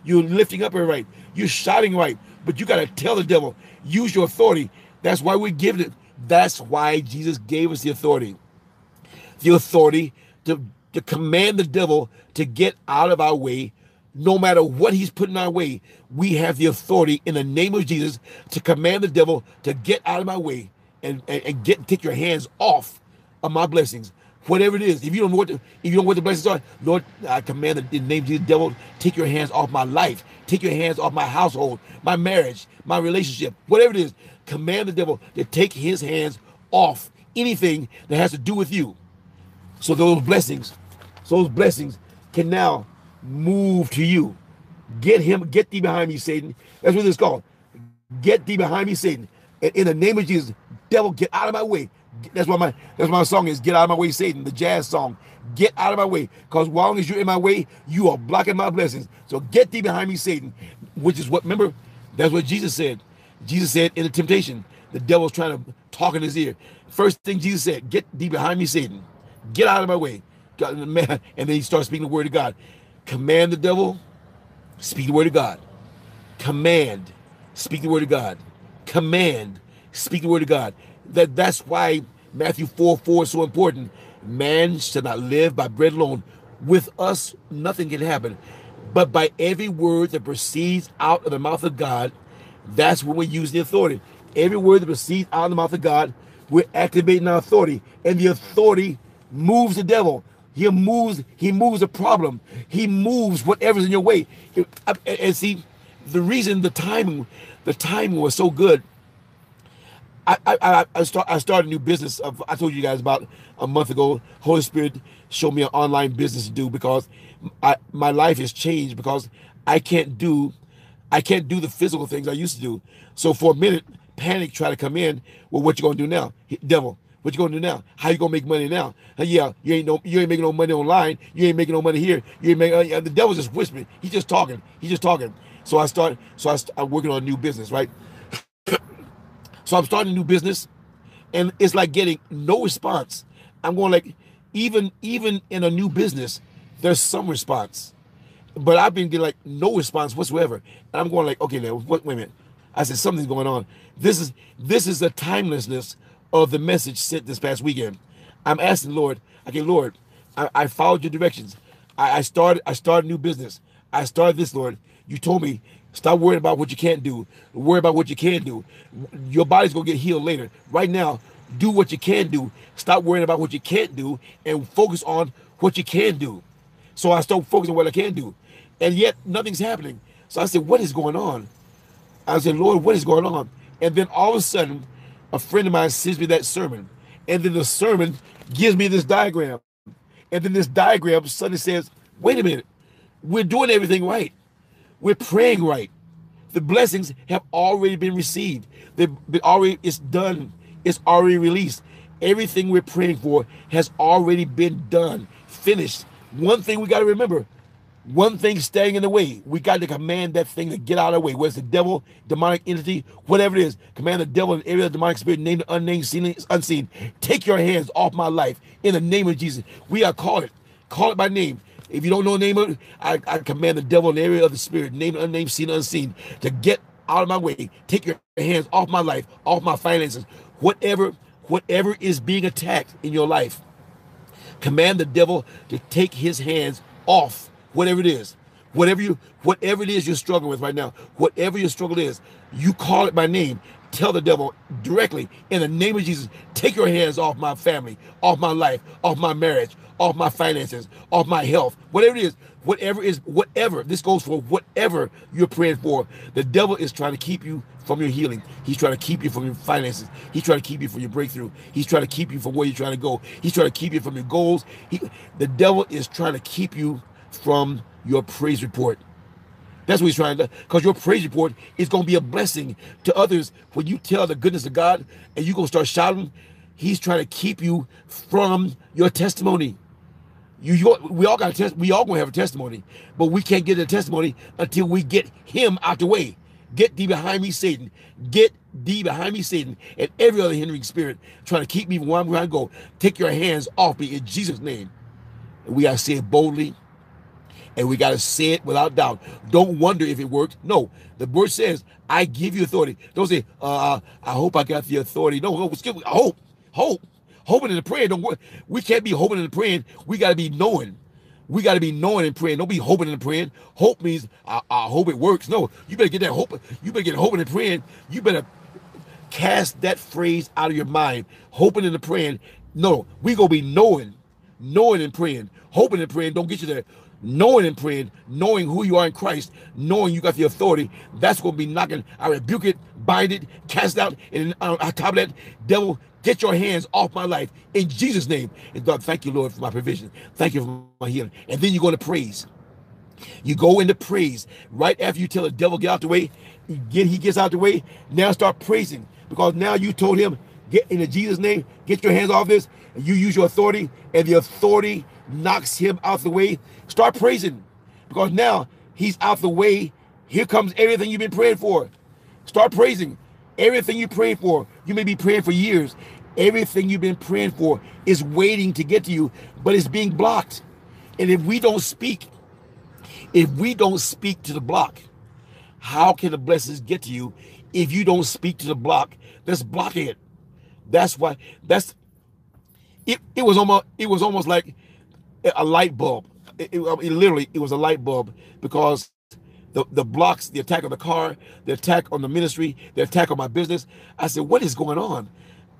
You're lifting up right. You're shouting right. But you got to tell the devil, use your authority. That's why we're giving it. That's why Jesus gave us the authority. The authority to command the devil to get out of our way. No matter what he's putting our way, we have the authority in the name of Jesus to command the devil to get out of my way and take your hands off of my blessings. Whatever it is, if you don't know what the blessings are, Lord, I command in the name of Jesus, devil, take your hands off my life, take your hands off my household, my marriage, my relationship, whatever it is, command the devil to take his hands off anything that has to do with you. So those blessings can now move to you. Get thee behind me, Satan. That's what it's called. Get thee behind me, Satan. And in the name of Jesus, devil, get out of my way. That's why my song is, Get Out of My Way, Satan, the jazz song. Get out of my way, because as long as you're in my way, you are blocking my blessings. So get thee behind me, Satan, which is what, remember, that's what Jesus said. Jesus said in the temptation, the devil's trying to talk in his ear. First thing Jesus said, get thee behind me, Satan. Get out of my way. God, man, and then he starts speaking the word of God. Command the devil, speak the word of God. Command, speak the word of God. Command, speak the word of God. That's why Matthew 4:4 is so important. Man shall not live by bread alone. With us, nothing can happen. But by every word that proceeds out of the mouth of God, that's when we use the authority. Every word that proceeds out of the mouth of God, we're activating our authority. And the authority moves the devil. He moves the problem. He moves whatever's in your way. And see, the reason the timing was so good. I started a new business. I told you guys about a month ago. Holy Spirit showed me an online business to do because my life has changed because I can't do the physical things I used to do. So for a minute, panic tried to come in. Well, what you gonna do now, devil? What you gonna do now? How you gonna make money now? Yeah, you ain't making no money online. You ain't making no money here. You ain't making. The devil's just whispering. He's just talking. So I'm working on a new business, right? So I'm starting a new business, and it's like getting no response. I'm going like, even in a new business, there's some response. But I've been getting like no response whatsoever. And I'm going like, okay, now, wait a minute. I said, something's going on. This is the timelessness of the message sent this past weekend. I'm asking Lord, okay, Lord, I followed your directions. I started a new business. I started this, Lord. You told me, stop worrying about what you can't do. Worry about what you can do. Your body's going to get healed later. Right now, do what you can do. Stop worrying about what you can't do and focus on what you can do. So I started focusing on what I can do. And yet, nothing's happening. So I said, what is going on? I said, Lord, what is going on? And then all of a sudden, a friend of mine sends me that sermon. And then the sermon gives me this diagram. And then this diagram suddenly says, wait a minute, we're doing everything right. We're praying right. The blessings have already been received. It's done. It's already released. Everything we're praying for has already been done, finished. One thing we got to remember, one thing standing in the way. We got to command that thing to get out of the way, whether it's the devil, demonic entity, whatever it is. Command the devil and every other demonic spirit, named the unnamed, seen unseen. Take your hands off my life in the name of Jesus. We are called it. Call it by name. If you don't know the name of it, I command the devil and every other spirit, named, unnamed, seen, unseen, to get out of my way. Take your hands off my life, off my finances, whatever is being attacked in your life. Command the devil to take his hands off whatever it is. Whatever it is you're struggling with right now, whatever your struggle is, you call it by name. Tell the devil directly, in the name of Jesus, take your hands off my family, off my life, off my marriage, off my finances, off my health, whatever it is, this goes for whatever you're praying for. The devil is trying to keep you from your healing. He's trying to keep you from your finances. He's trying to keep you from your breakthrough. He's trying to keep you from where you're trying to go. He's trying to keep you from your goals. The devil is trying to keep you from your praise report. That's what he's trying to do, because your praise report is going to be a blessing to others. When you tell the goodness of God and you're going to start shouting, he's trying to keep you from your testimony. We all going to have a testimony, but we can't get a testimony until we get him out the way. Get thee behind me, Satan. Get thee behind me, Satan, and every other hindering spirit trying to keep me from where I'm going to go. Take your hands off me in Jesus' name. And we got to say it boldly, and we got to say it without doubt. Don't wonder if it worked. No, the word says, I give you authority. Don't say, I hope I got the authority. No, excuse me, hope. Hoping and praying don't work. We can't be hoping and praying. We got to be knowing. We got to be knowing and praying. Don't be hoping and praying. Hope means I hope it works. No, you better get that hope. You better get hoping and praying. You better cast that phrase out of your mind. Hoping and praying. No, we gonna be knowing and praying. Hoping and praying don't get you there. Knowing and praying, knowing who you are in Christ, knowing you got the authority, that's going to be knocking. I rebuke it, bind it, cast it out, and on top of that, devil, get your hands off my life in Jesus' name. And God, thank you, Lord, for my provision. Thank you for my healing. And then you go into praise. You go into praise. Right after you tell the devil, get out the way, he gets out the way, now start praising. Because now you told him, get in Jesus' name, get your hands off this, and you use your authority, and the authority knocks him out the way. Start praising, because now he's out the way. Here comes everything you've been praying for. Start praising everything you prayed for. You may be praying for years. Everything you've been praying for is waiting to get to you, but it's being blocked. And if we don't speak to the block, how can the blessings get to you if you don't speak to the block that's blocking it? That's why it was almost like a light bulb. It was a light bulb, because the blocks, the attack on the car, the attack on the ministry, the attack on my business. I said, what is going on?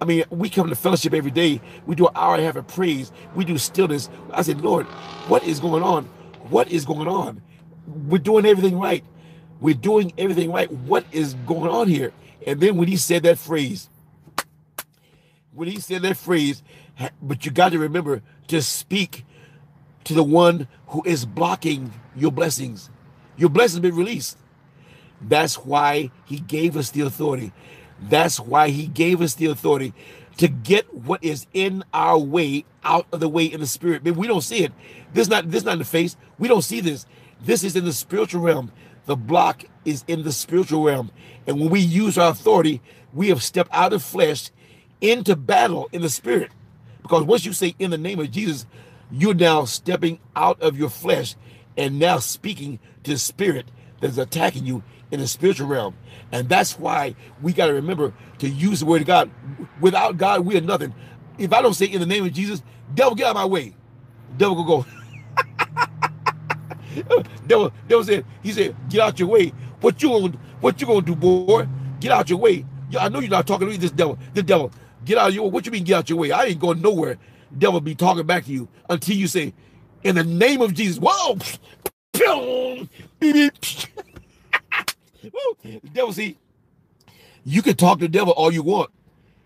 I mean, we come to fellowship every day. We do an hour and a half of praise. We do stillness. I said, Lord, what is going on? What is going on? We're doing everything right. We're doing everything right. What is going on here? And then when he said that phrase, but you got to remember to speak to the one who is blocking your blessings. Your blessings been released. That's why he gave us the authority. That's why he gave us the authority to get what is in our way out of the way in the spirit. Man, we don't see it. This not in the face. We don't see this. This is in the spiritual realm. The block is in the spiritual realm. And when we use our authority, we have stepped out of flesh into battle in the spirit. Because once you say in the name of Jesus, you're now stepping out of your flesh and now speaking to the spirit that's attacking you in the spiritual realm. And that's why we got to remember to use the word of God. Without God, we are nothing. If I don't say in the name of Jesus, devil, get out of my way. Devil will go. devil said, he said, get out your way. What you gonna do, boy? Get out your way. I know you're not talking to me, this devil. Get out of your way. What you mean get out your way? I ain't going nowhere. Devil be talking back to you until you say, in the name of Jesus. Whoa! Devil, see, you can talk to the devil all you want.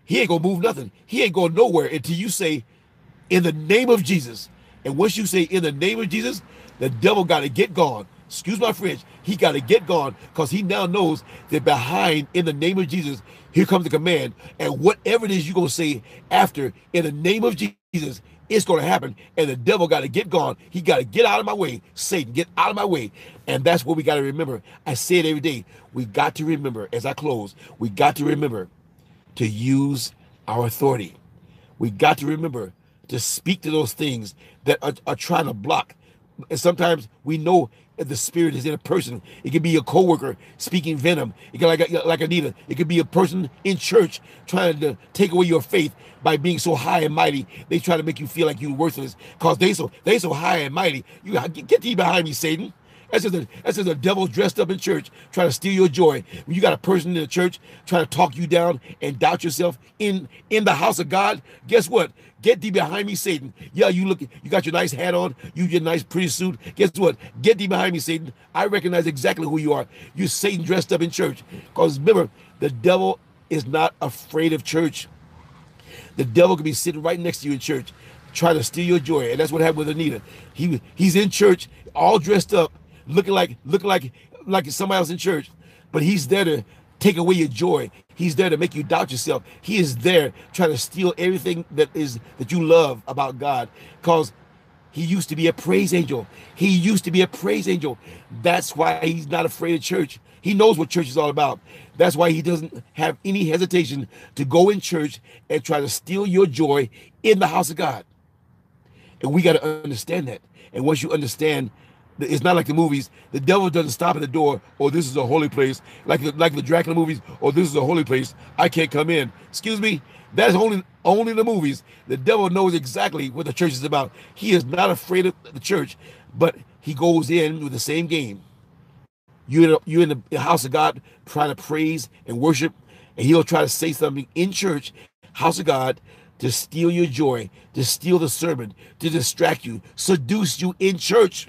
He ain't gonna move nothing. He ain't going nowhere until you say, in the name of Jesus. And once you say, in the name of Jesus, the devil got to get gone. Excuse my French. He got to get gone, because he now knows that behind in the name of Jesus, here comes the command. And whatever it is you're going to say after in the name of Jesus, it's going to happen. And the devil got to get gone. He got to get out of my way. Satan, get out of my way. And that's what we got to remember. I say it every day. We got to remember, as I close, we got to remember to use our authority. We got to remember to speak to those things that are trying to block. And sometimes we know the spirit is in a person. It could be a coworker speaking venom. It could, like Anita. It could be a person in church trying to take away your faith by being so high and mighty. They try to make you feel like you're worthless because they so high and mighty. You get thee behind me, Satan. That's just a devil dressed up in church trying to steal your joy. When you got a person in the church trying to talk you down and doubt yourself in the house of God, guess what? Get thee behind me, Satan. Yeah, you got your nice hat on, you your nice pretty suit. Guess what? Get thee behind me, Satan. I recognize exactly who you are. You're Satan dressed up in church. Because remember, the devil is not afraid of church. The devil could be sitting right next to you in church trying to steal your joy. And that's what happened with Anita. He's in church all dressed up, looking like somebody else in church, but he's there to take away your joy. He's there to make you doubt yourself. He is there trying to steal everything that you love about God, because he used to be a praise angel. He used to be a praise angel. That's why he's not afraid of church. He knows what church is all about. That's why he doesn't have any hesitation to go in church and try to steal your joy in the house of God. And we got to understand that. And once you understand, it's not like the movies. The devil doesn't stop at the door. Oh, this is a holy place. Like the Dracula movies. Oh, this is a holy place. I can't come in. Excuse me. That is only the movies. The devil knows exactly what the church is about. He is not afraid of the church, but he goes in with the same game. You're in the house of God trying to praise and worship, and he'll try to say something in church, house of God, to steal your joy, to steal the sermon, to distract you, seduce you in church.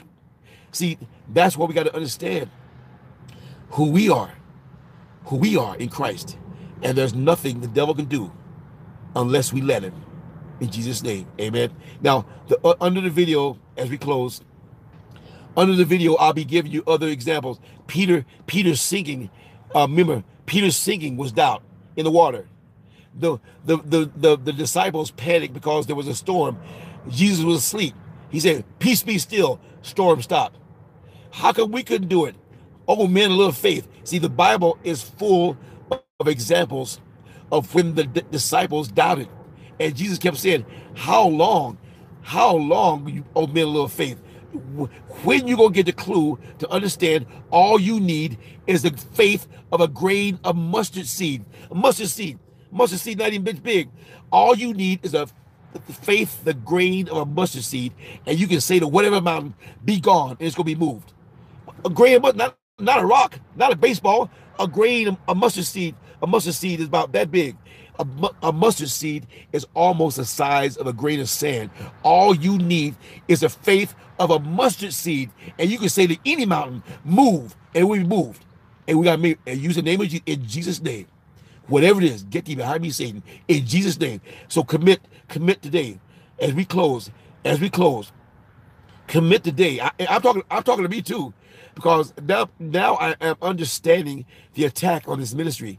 See, that's why we got to understand who we are in Christ. And there's nothing the devil can do unless we let him. In Jesus' name, amen. Now, under the video, as we close, under the video, I'll be giving you other examples. Peter's sinking, remember, Peter's sinking was doubt in the water. The disciples panicked because there was a storm. Jesus was asleep. He said, peace be still, storm stop. How come we couldn't do it? Oh, man, a little faith. See, the Bible is full of examples of when the disciples doubted. And Jesus kept saying, how long, you old men of little faith? When you gonna get the clue to understand all you need is the faith of a grain of mustard seed? Mustard seed not even big. All you need is a faith, the grain of a mustard seed, and you can say to whatever mountain, be gone, and it's gonna be moved. A grain of mustard, not a rock, not a baseball, a grain of a mustard seed. A mustard seed is about that big. A mustard seed is almost the size of a grain of sand. All you need is the faith of a mustard seed, and you can say to any mountain, move, and we moved. And we got to use the name of Jesus, in Jesus' name. Whatever it is, get thee behind me, Satan, in Jesus' name. So commit today. As we close, commit today. I'm talking to me too, because now I am understanding the attack on this ministry.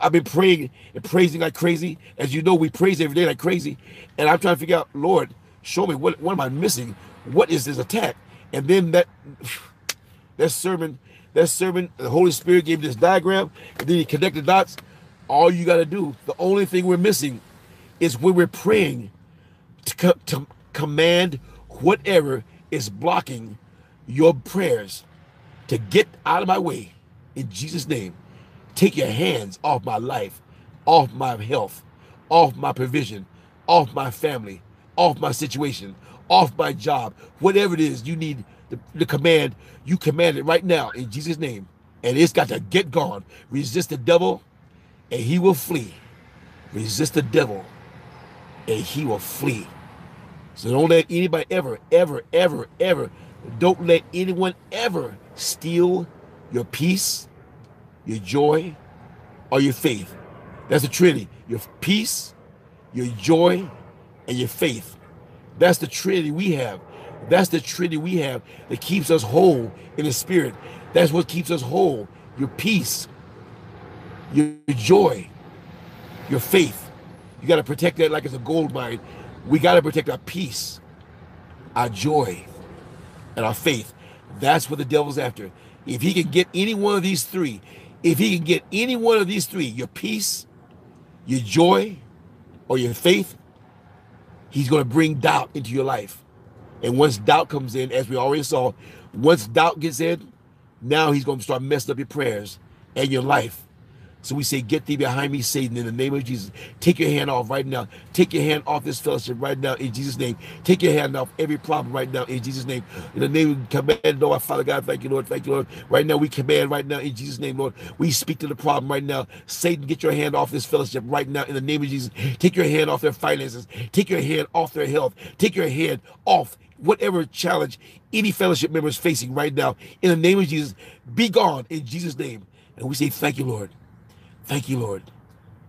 I've been praying and praising like crazy. As you know, we praise every day like crazy. And I'm trying to figure out, Lord, show me what am I missing? What is this attack? And then that sermon, the Holy Spirit gave this diagram, and then he connected dots. All you got to do, the only thing we're missing is when we're praying to command whatever is blocking your prayers to get out of my way. In Jesus' name, take your hands off my life, off my health, off my provision, off my family, off my situation, off my job. Whatever it is you need the command, you command it right now in Jesus' name. And it's got to get gone. Resist the devil and he will flee. Resist the devil and he will flee. So don't let anybody don't let anyone ever steal your peace, your joy, or your faith. That's the Trinity. Your peace, your joy, and your faith. That's the Trinity we have. That's the Trinity we have that keeps us whole in the spirit. That's what keeps us whole. Your peace, your joy, your faith. You got to protect that like it's a gold mine. We got to protect our peace, our joy, and our faith. That's what the devil's after. If he can get any one of these three, your peace, your joy, or your faith, he's going to bring doubt into your life. And once doubt comes in, as we already saw, once doubt gets in, now he's going to start messing up your prayers and your life. So we say, get thee behind me, Satan, in the name of Jesus. Take your hand off right now. Take your hand off this fellowship right now in Jesus' name. Take your hand off every problem right now in Jesus' name. In the name of command, Lord, Father God, thank you, Lord. Thank you, Lord. Right now we command right now in Jesus' name, Lord. We speak to the problem right now. Satan, get your hand off this fellowship right now in the name of Jesus. Take your hand off their finances. Take your hand off their health. Take your hand off whatever challenge any fellowship member is facing right now. In the name of Jesus, be gone in Jesus' name. And we say, thank you, Lord. Thank you, Lord,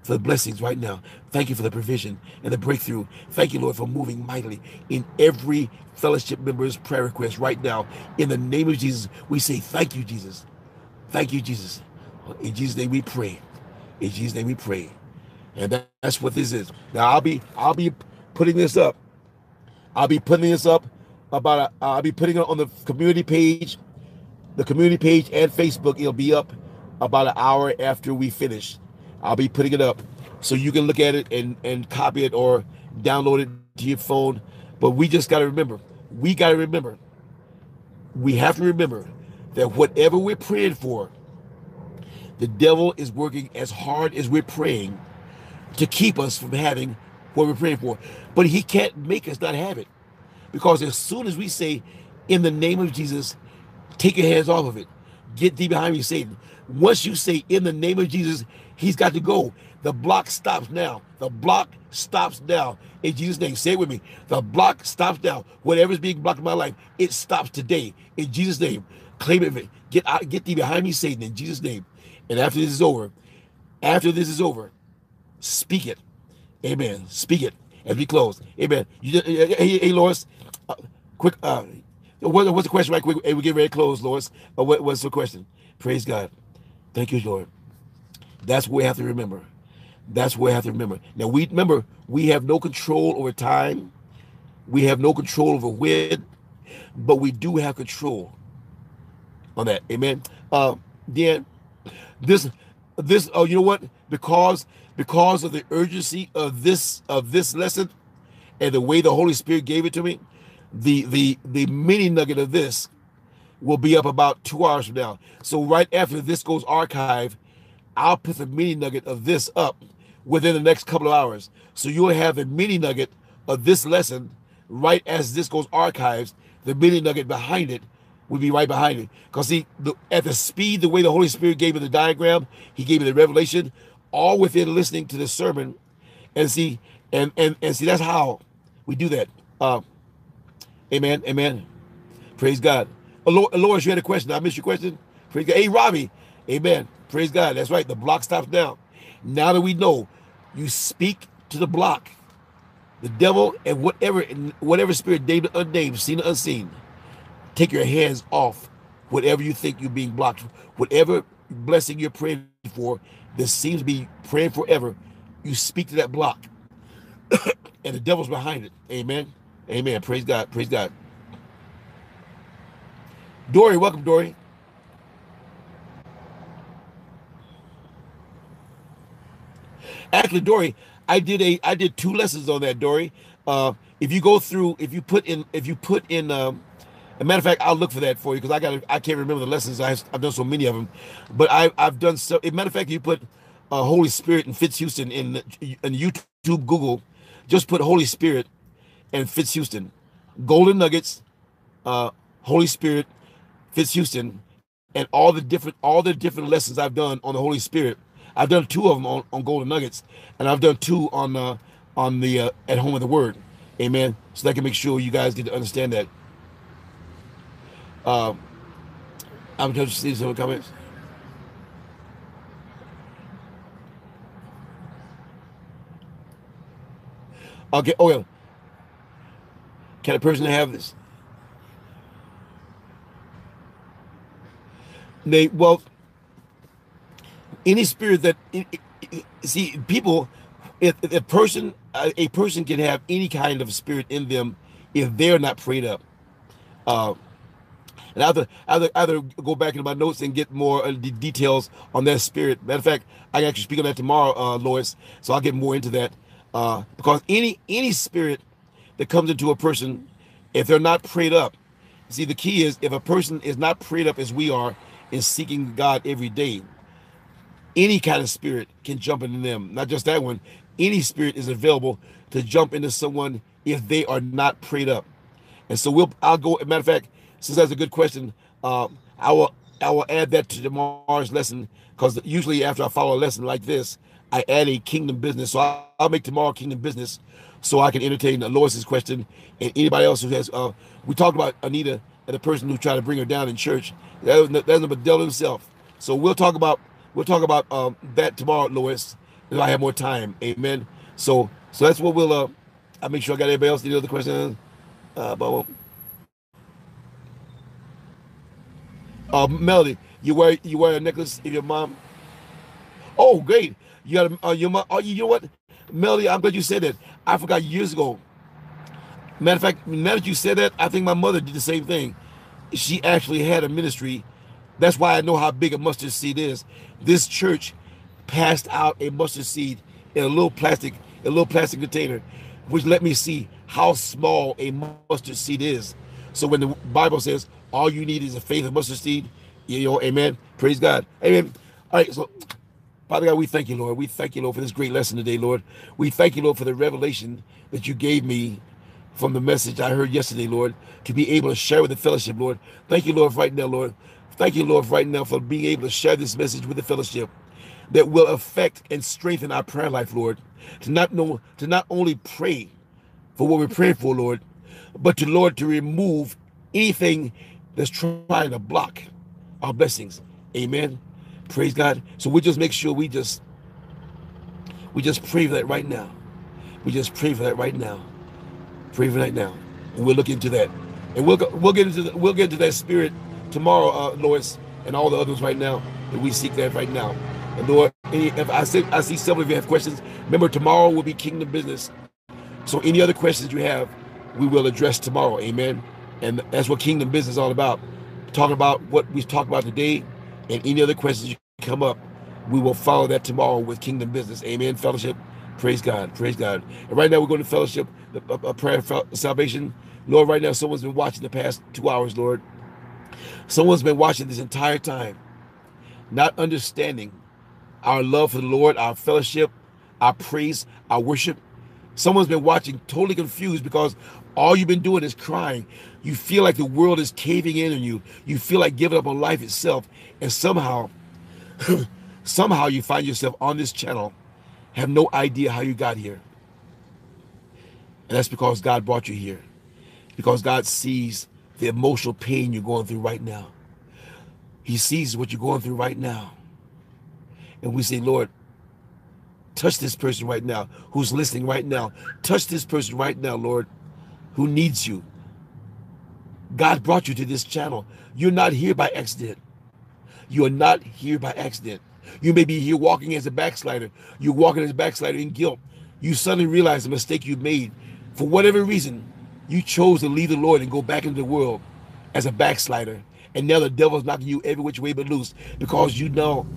for the blessings right now. Thank you for the provision and the breakthrough. Thank you, Lord, for moving mightily in every fellowship member's prayer request right now. In the name of Jesus, we say, thank you, Jesus. Thank you, Jesus. In Jesus' name we pray. In Jesus' name we pray. And that's what this is. Now, I'll be putting this up. I'll be putting this up I'll be putting it on the community page and Facebook. It'll be up about an hour after we finish. I'll be putting it up so you can look at it and copy it or download it to your phone. But we just got to remember, we have to remember that whatever we're praying for, the devil is working as hard as we're praying to keep us from having what we're praying for. But he can't make us not have it, because as soon as we say, in the name of Jesus, take your hands off of it, get thee behind me, Satan. Once you say, in the name of Jesus, he's got to go. The block stops now. The block stops now. In Jesus' name, say it with me. The block stops now. Whatever's being blocked in my life, it stops today. In Jesus' name, claim it. Get thee behind me, Satan, in Jesus' name. And after this is over, speak it. Amen. Speak it. As we close. Amen. Hey, Lois, quick. What's the question right quick? Hey, we get ready to close, Lois. What's the question? Praise God. Thank you, Lord. That's what we have to remember. Now, we have no control over time. We have no control over when, but we do have control on that. Amen. Then this this, oh, you know what? Because of the urgency of this lesson and the way the Holy Spirit gave it to me, the mini nugget of this will be up about 2 hours from now. So right after this goes archive, I'll put the mini nugget of this up within the next couple of hours. So you'll have the mini nugget of this lesson right as this goes archives. The mini nugget behind it will be right behind it. Because see, at the speed, the way the Holy Spirit gave me the diagram, he gave me the revelation, all within listening to the sermon. And see, and see, that's how we do that. Amen, amen. Praise God. Lois, you had a question. I missed your question. Praise God. Hey, Robbie. Amen. Praise God. That's right. The block stops now. Now that we know, you speak to the block, the devil, and whatever spirit, named or unnamed, seen or unseen, take your hands off whatever you think you're being blocked. Whatever blessing you're praying for, that seems to be praying forever, you speak to that block. And the devil's behind it. Amen. Amen. Praise God. Praise God. Dory, welcome, Dory. Actually, Dory, I did two lessons on that, Dory. If you go through, if you put in, as a matter of fact, I'll look for that for you, because I can't remember the lessons. I've done so many of them, but I've done so. As a matter of fact, you put Holy Spirit and Fitz Houston in YouTube, Google, just put Holy Spirit and Fitz Houston, Golden Nuggets, Holy Spirit, Fitz Houston, and all the different lessons I've done on the Holy Spirit. I've done two of them on Golden Nuggets, and I've done two on the At Home of the Word. Amen. So that can make sure you guys get to understand that. I'm going to see some comments. Okay. Oh, yeah. Can a person have this? They, well, any spirit that, see, people, a person can have any kind of spirit in them if they're not prayed up. And I'll go back into my notes and get more details on that spirit. Matter of fact, I can actually speak on that tomorrow, Lois, so I'll get more into that. Because any spirit that comes into a person, if they're not prayed up, see, the key is if a person is not prayed up as we are in seeking God every day, any kind of spirit can jump into them. Not just that one. Any spirit is available to jump into someone if they are not prayed up. And so I'll go, as a matter of fact, since that's a good question, I will add that to tomorrow's lesson, because usually after I follow a lesson like this, I add a kingdom business. So I'll make tomorrow kingdom business so I can entertain Lois's question and anybody else who has, we talked about Anita and the person who tried to bring her down in church. That's the devil himself. So we'll talk about that tomorrow, Lois, if I have more time. Amen. So that's what we'll, I'll make sure I got anybody else, any other questions? Melody, you wear a necklace if your mom. Oh, great. You got your mom. Oh, you know what, Melody, I'm glad you said that. I forgot years ago. Matter of fact, now that you said that, I think my mother did the same thing. She actually had a ministry. That's why I know how big a mustard seed is. This church passed out a mustard seed in a little plastic container, which let me see how small a mustard seed is. So when the Bible says all you need is a faith of mustard seed, you know, amen. Praise God. Amen. All right. So Father God, we thank you, Lord. We thank you, Lord, for this great lesson today, Lord. We thank you, Lord, for the revelation that you gave me from the message I heard yesterday, Lord, to be able to share with the fellowship, Lord. Thank you, Lord, right now, Lord. Thank you, Lord, right now for being able to share this message with the fellowship that will affect and strengthen our prayer life, Lord, to not only pray for what we're praying for, Lord, but to, Lord, to remove anything that's trying to block our blessings. Amen. Praise God. So we just make sure we just pray for that right now. We just pray for that right now. Pray for that now. And we'll look into that. And we'll get into that spirit tomorrow, Lois, and all the others right now, and we seek that right now. And Lord, if I see some of you have questions, remember tomorrow will be kingdom business. So any other questions you have, we will address tomorrow. Amen. And that's what kingdom business is all about. Talking about what we talked about today, and any other questions you come up, We will follow that tomorrow with Kingdom Business. Amen. Fellowship. Praise God. Praise God. And right now we're going to fellowship, a prayer of salvation. Lord, right now someone's been watching the past 2 hours, Lord. Someone's been watching this entire time, not understanding our love for the Lord, our fellowship, our praise, our worship. Someone's been watching totally confused because all you've been doing is crying. You feel like the world is caving in on you. You feel like giving up on life itself. And somehow you find yourself on this channel, have no idea how you got here. And that's because God brought you here. Because God sees the emotional pain you're going through right now. He sees what you're going through right now. And we say, Lord, touch this person right now who's listening right now. Touch this person right now, Lord, who needs you. God brought you to this channel. You're not here by accident. You are not here by accident. You may be here walking as a backslider. You're walking as a backslider in guilt. You suddenly realize the mistake you made. For whatever reason, you chose to leave the Lord and go back into the world as a backslider. And now the devil's knocking you every which way but loose, because you know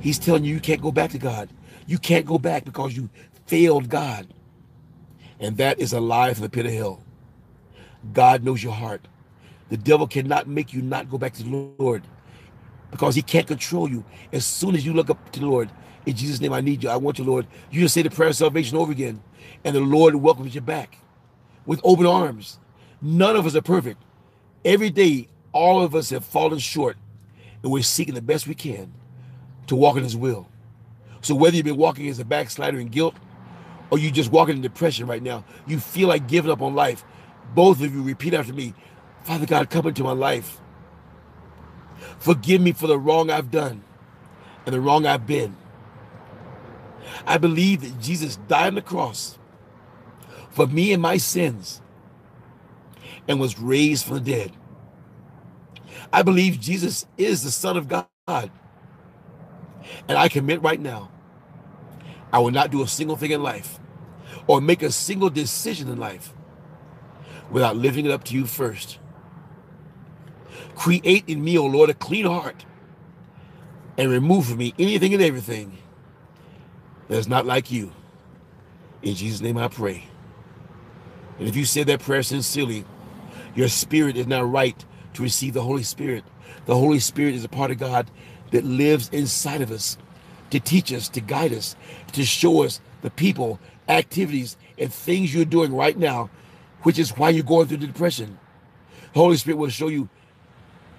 he's telling you you can't go back to God. You can't go back because you failed God. And that is a lie from the pit of hell. God knows your heart. The devil cannot make you not go back to the Lord, because he can't control you. As soon as you look up to the Lord, in Jesus' name, I need you, I want you, Lord. You just say the prayer of salvation over again, and the Lord welcomes you back with open arms. None of us are perfect. Every day, all of us have fallen short, and we're seeking the best we can to walk in his will. So whether you've been walking as a backslider in guilt, or you're just walking in depression right now, you feel like giving up on life, both of you repeat after me. Father God, come into my life. Forgive me for the wrong I've done and the wrong I've been. I believe that Jesus died on the cross for me and my sins and was raised from the dead. I believe Jesus is the Son of God, and I commit right now, I will not do a single thing in life or make a single decision in life without living it up to you first. Create in me, O Lord, a clean heart, and remove from me anything and everything that is not like you. In Jesus' name I pray. And if you said that prayer sincerely, your spirit is now right to receive the Holy Spirit. The Holy Spirit is a part of God that lives inside of us to teach us, to guide us, to show us the people, activities, and things you're doing right now, which is why you're going through the depression. The Holy Spirit will show you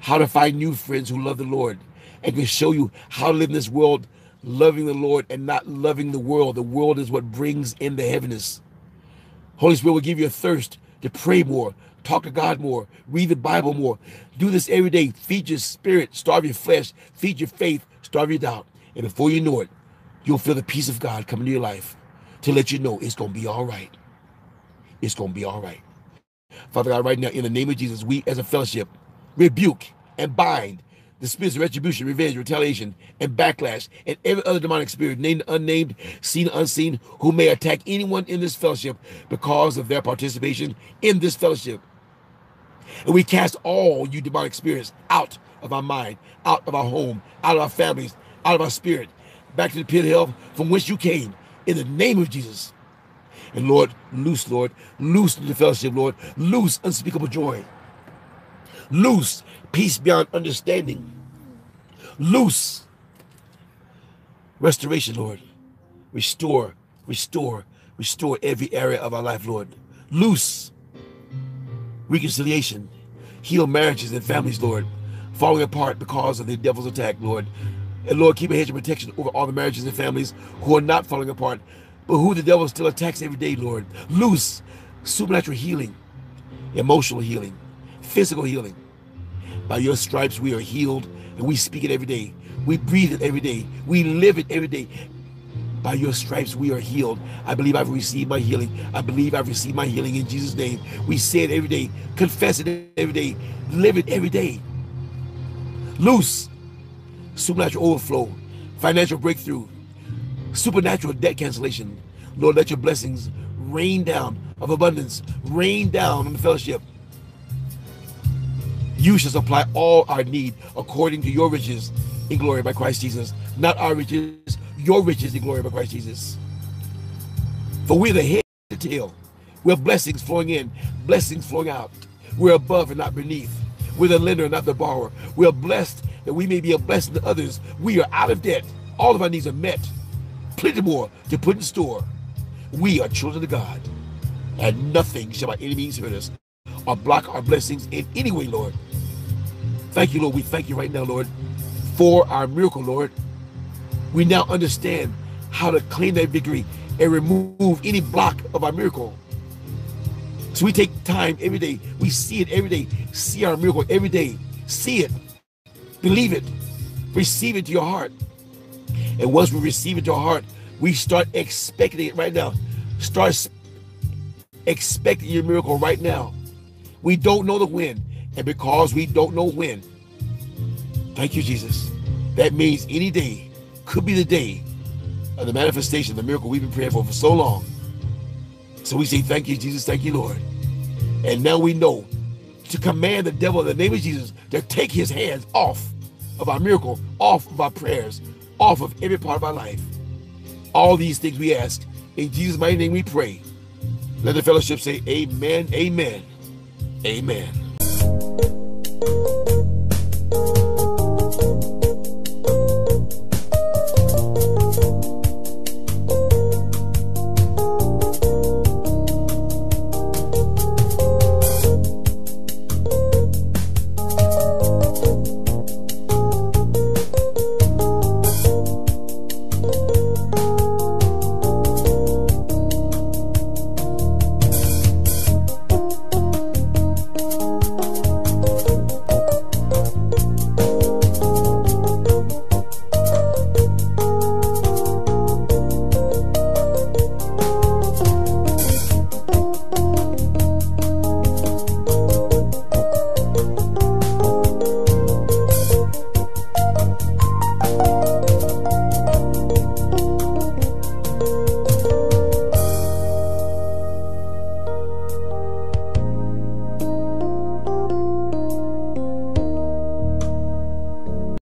how to find new friends who love the Lord, and can show you how to live in this world, loving the Lord and not loving the world. The world is what brings in the heaviness. Holy Spirit will give you a thirst to pray more, talk to God more, read the Bible more. Do this every day. Feed your spirit, starve your flesh, feed your faith, starve your doubt. And before you know it, you'll feel the peace of God come into your life to let you know it's going to be all right. It's going to be all right. Father God, right now, in the name of Jesus, we as a fellowship rebuke and bind the spirits of retribution, revenge, retaliation, and backlash, and every other demonic spirit, named, unnamed, seen, unseen, who may attack anyone in this fellowship because of their participation in this fellowship. And we cast all you demonic spirits out of our mind, out of our home, out of our families, out of our spirit, back to the pit of hell from whence you came, in the name of Jesus. And Lord, loose the fellowship, Lord, loose unspeakable joy. Loose peace beyond understanding. Loose restoration, Lord. Restore every area of our life, Lord. Loose reconciliation. Heal marriages and families, Lord, falling apart because of the devil's attack, Lord. And Lord, keep a hedge of protection over all the marriages and families who are not falling apart, but who the devil still attacks every day, Lord. Loose supernatural healing, emotional healing, physical healing. By your stripes we are healed, and we speak it every day. We breathe it every day. We live it every day. By your stripes we are healed. I believe I've received my healing. I believe I've received my healing in Jesus' name. We say it every day. Confess it every day. Live it every day. Loose supernatural overflow, financial breakthrough, supernatural debt cancellation. Lord, let your blessings rain down of abundance, rain down on the fellowship. You shall supply all our need according to your riches in glory by Christ Jesus. Not our riches, your riches in glory by Christ Jesus. For we're the head and the tail. We have blessings flowing in, blessings flowing out. We're above and not beneath. We're the lender and not the borrower. We are blessed that we may be a blessing to others. We are out of debt. All of our needs are met. Plenty more to put in store. We are children of God, and nothing shall by any means hurt us or block our blessings in any way, Lord. Thank you, Lord. We thank you right now, Lord, for our miracle, Lord. We now understand how to claim that victory and remove any block of our miracle. So we take time every day. We see it every day. See our miracle every day. See it. Believe it. Receive it to your heart. And once we receive it to our heart, we start expecting it right now. Start expecting your miracle right now. We don't know the when. And because we don't know when, thank you, Jesus. That means any day could be the day of the manifestation of the miracle we've been praying for so long. So we say, thank you, Jesus. Thank you, Lord. And now we know to command the devil in the name of Jesus to take his hands off of our miracle, off of our prayers, off of every part of our life. All these things we ask. In Jesus' mighty name we pray. Let the fellowship say amen, amen, amen.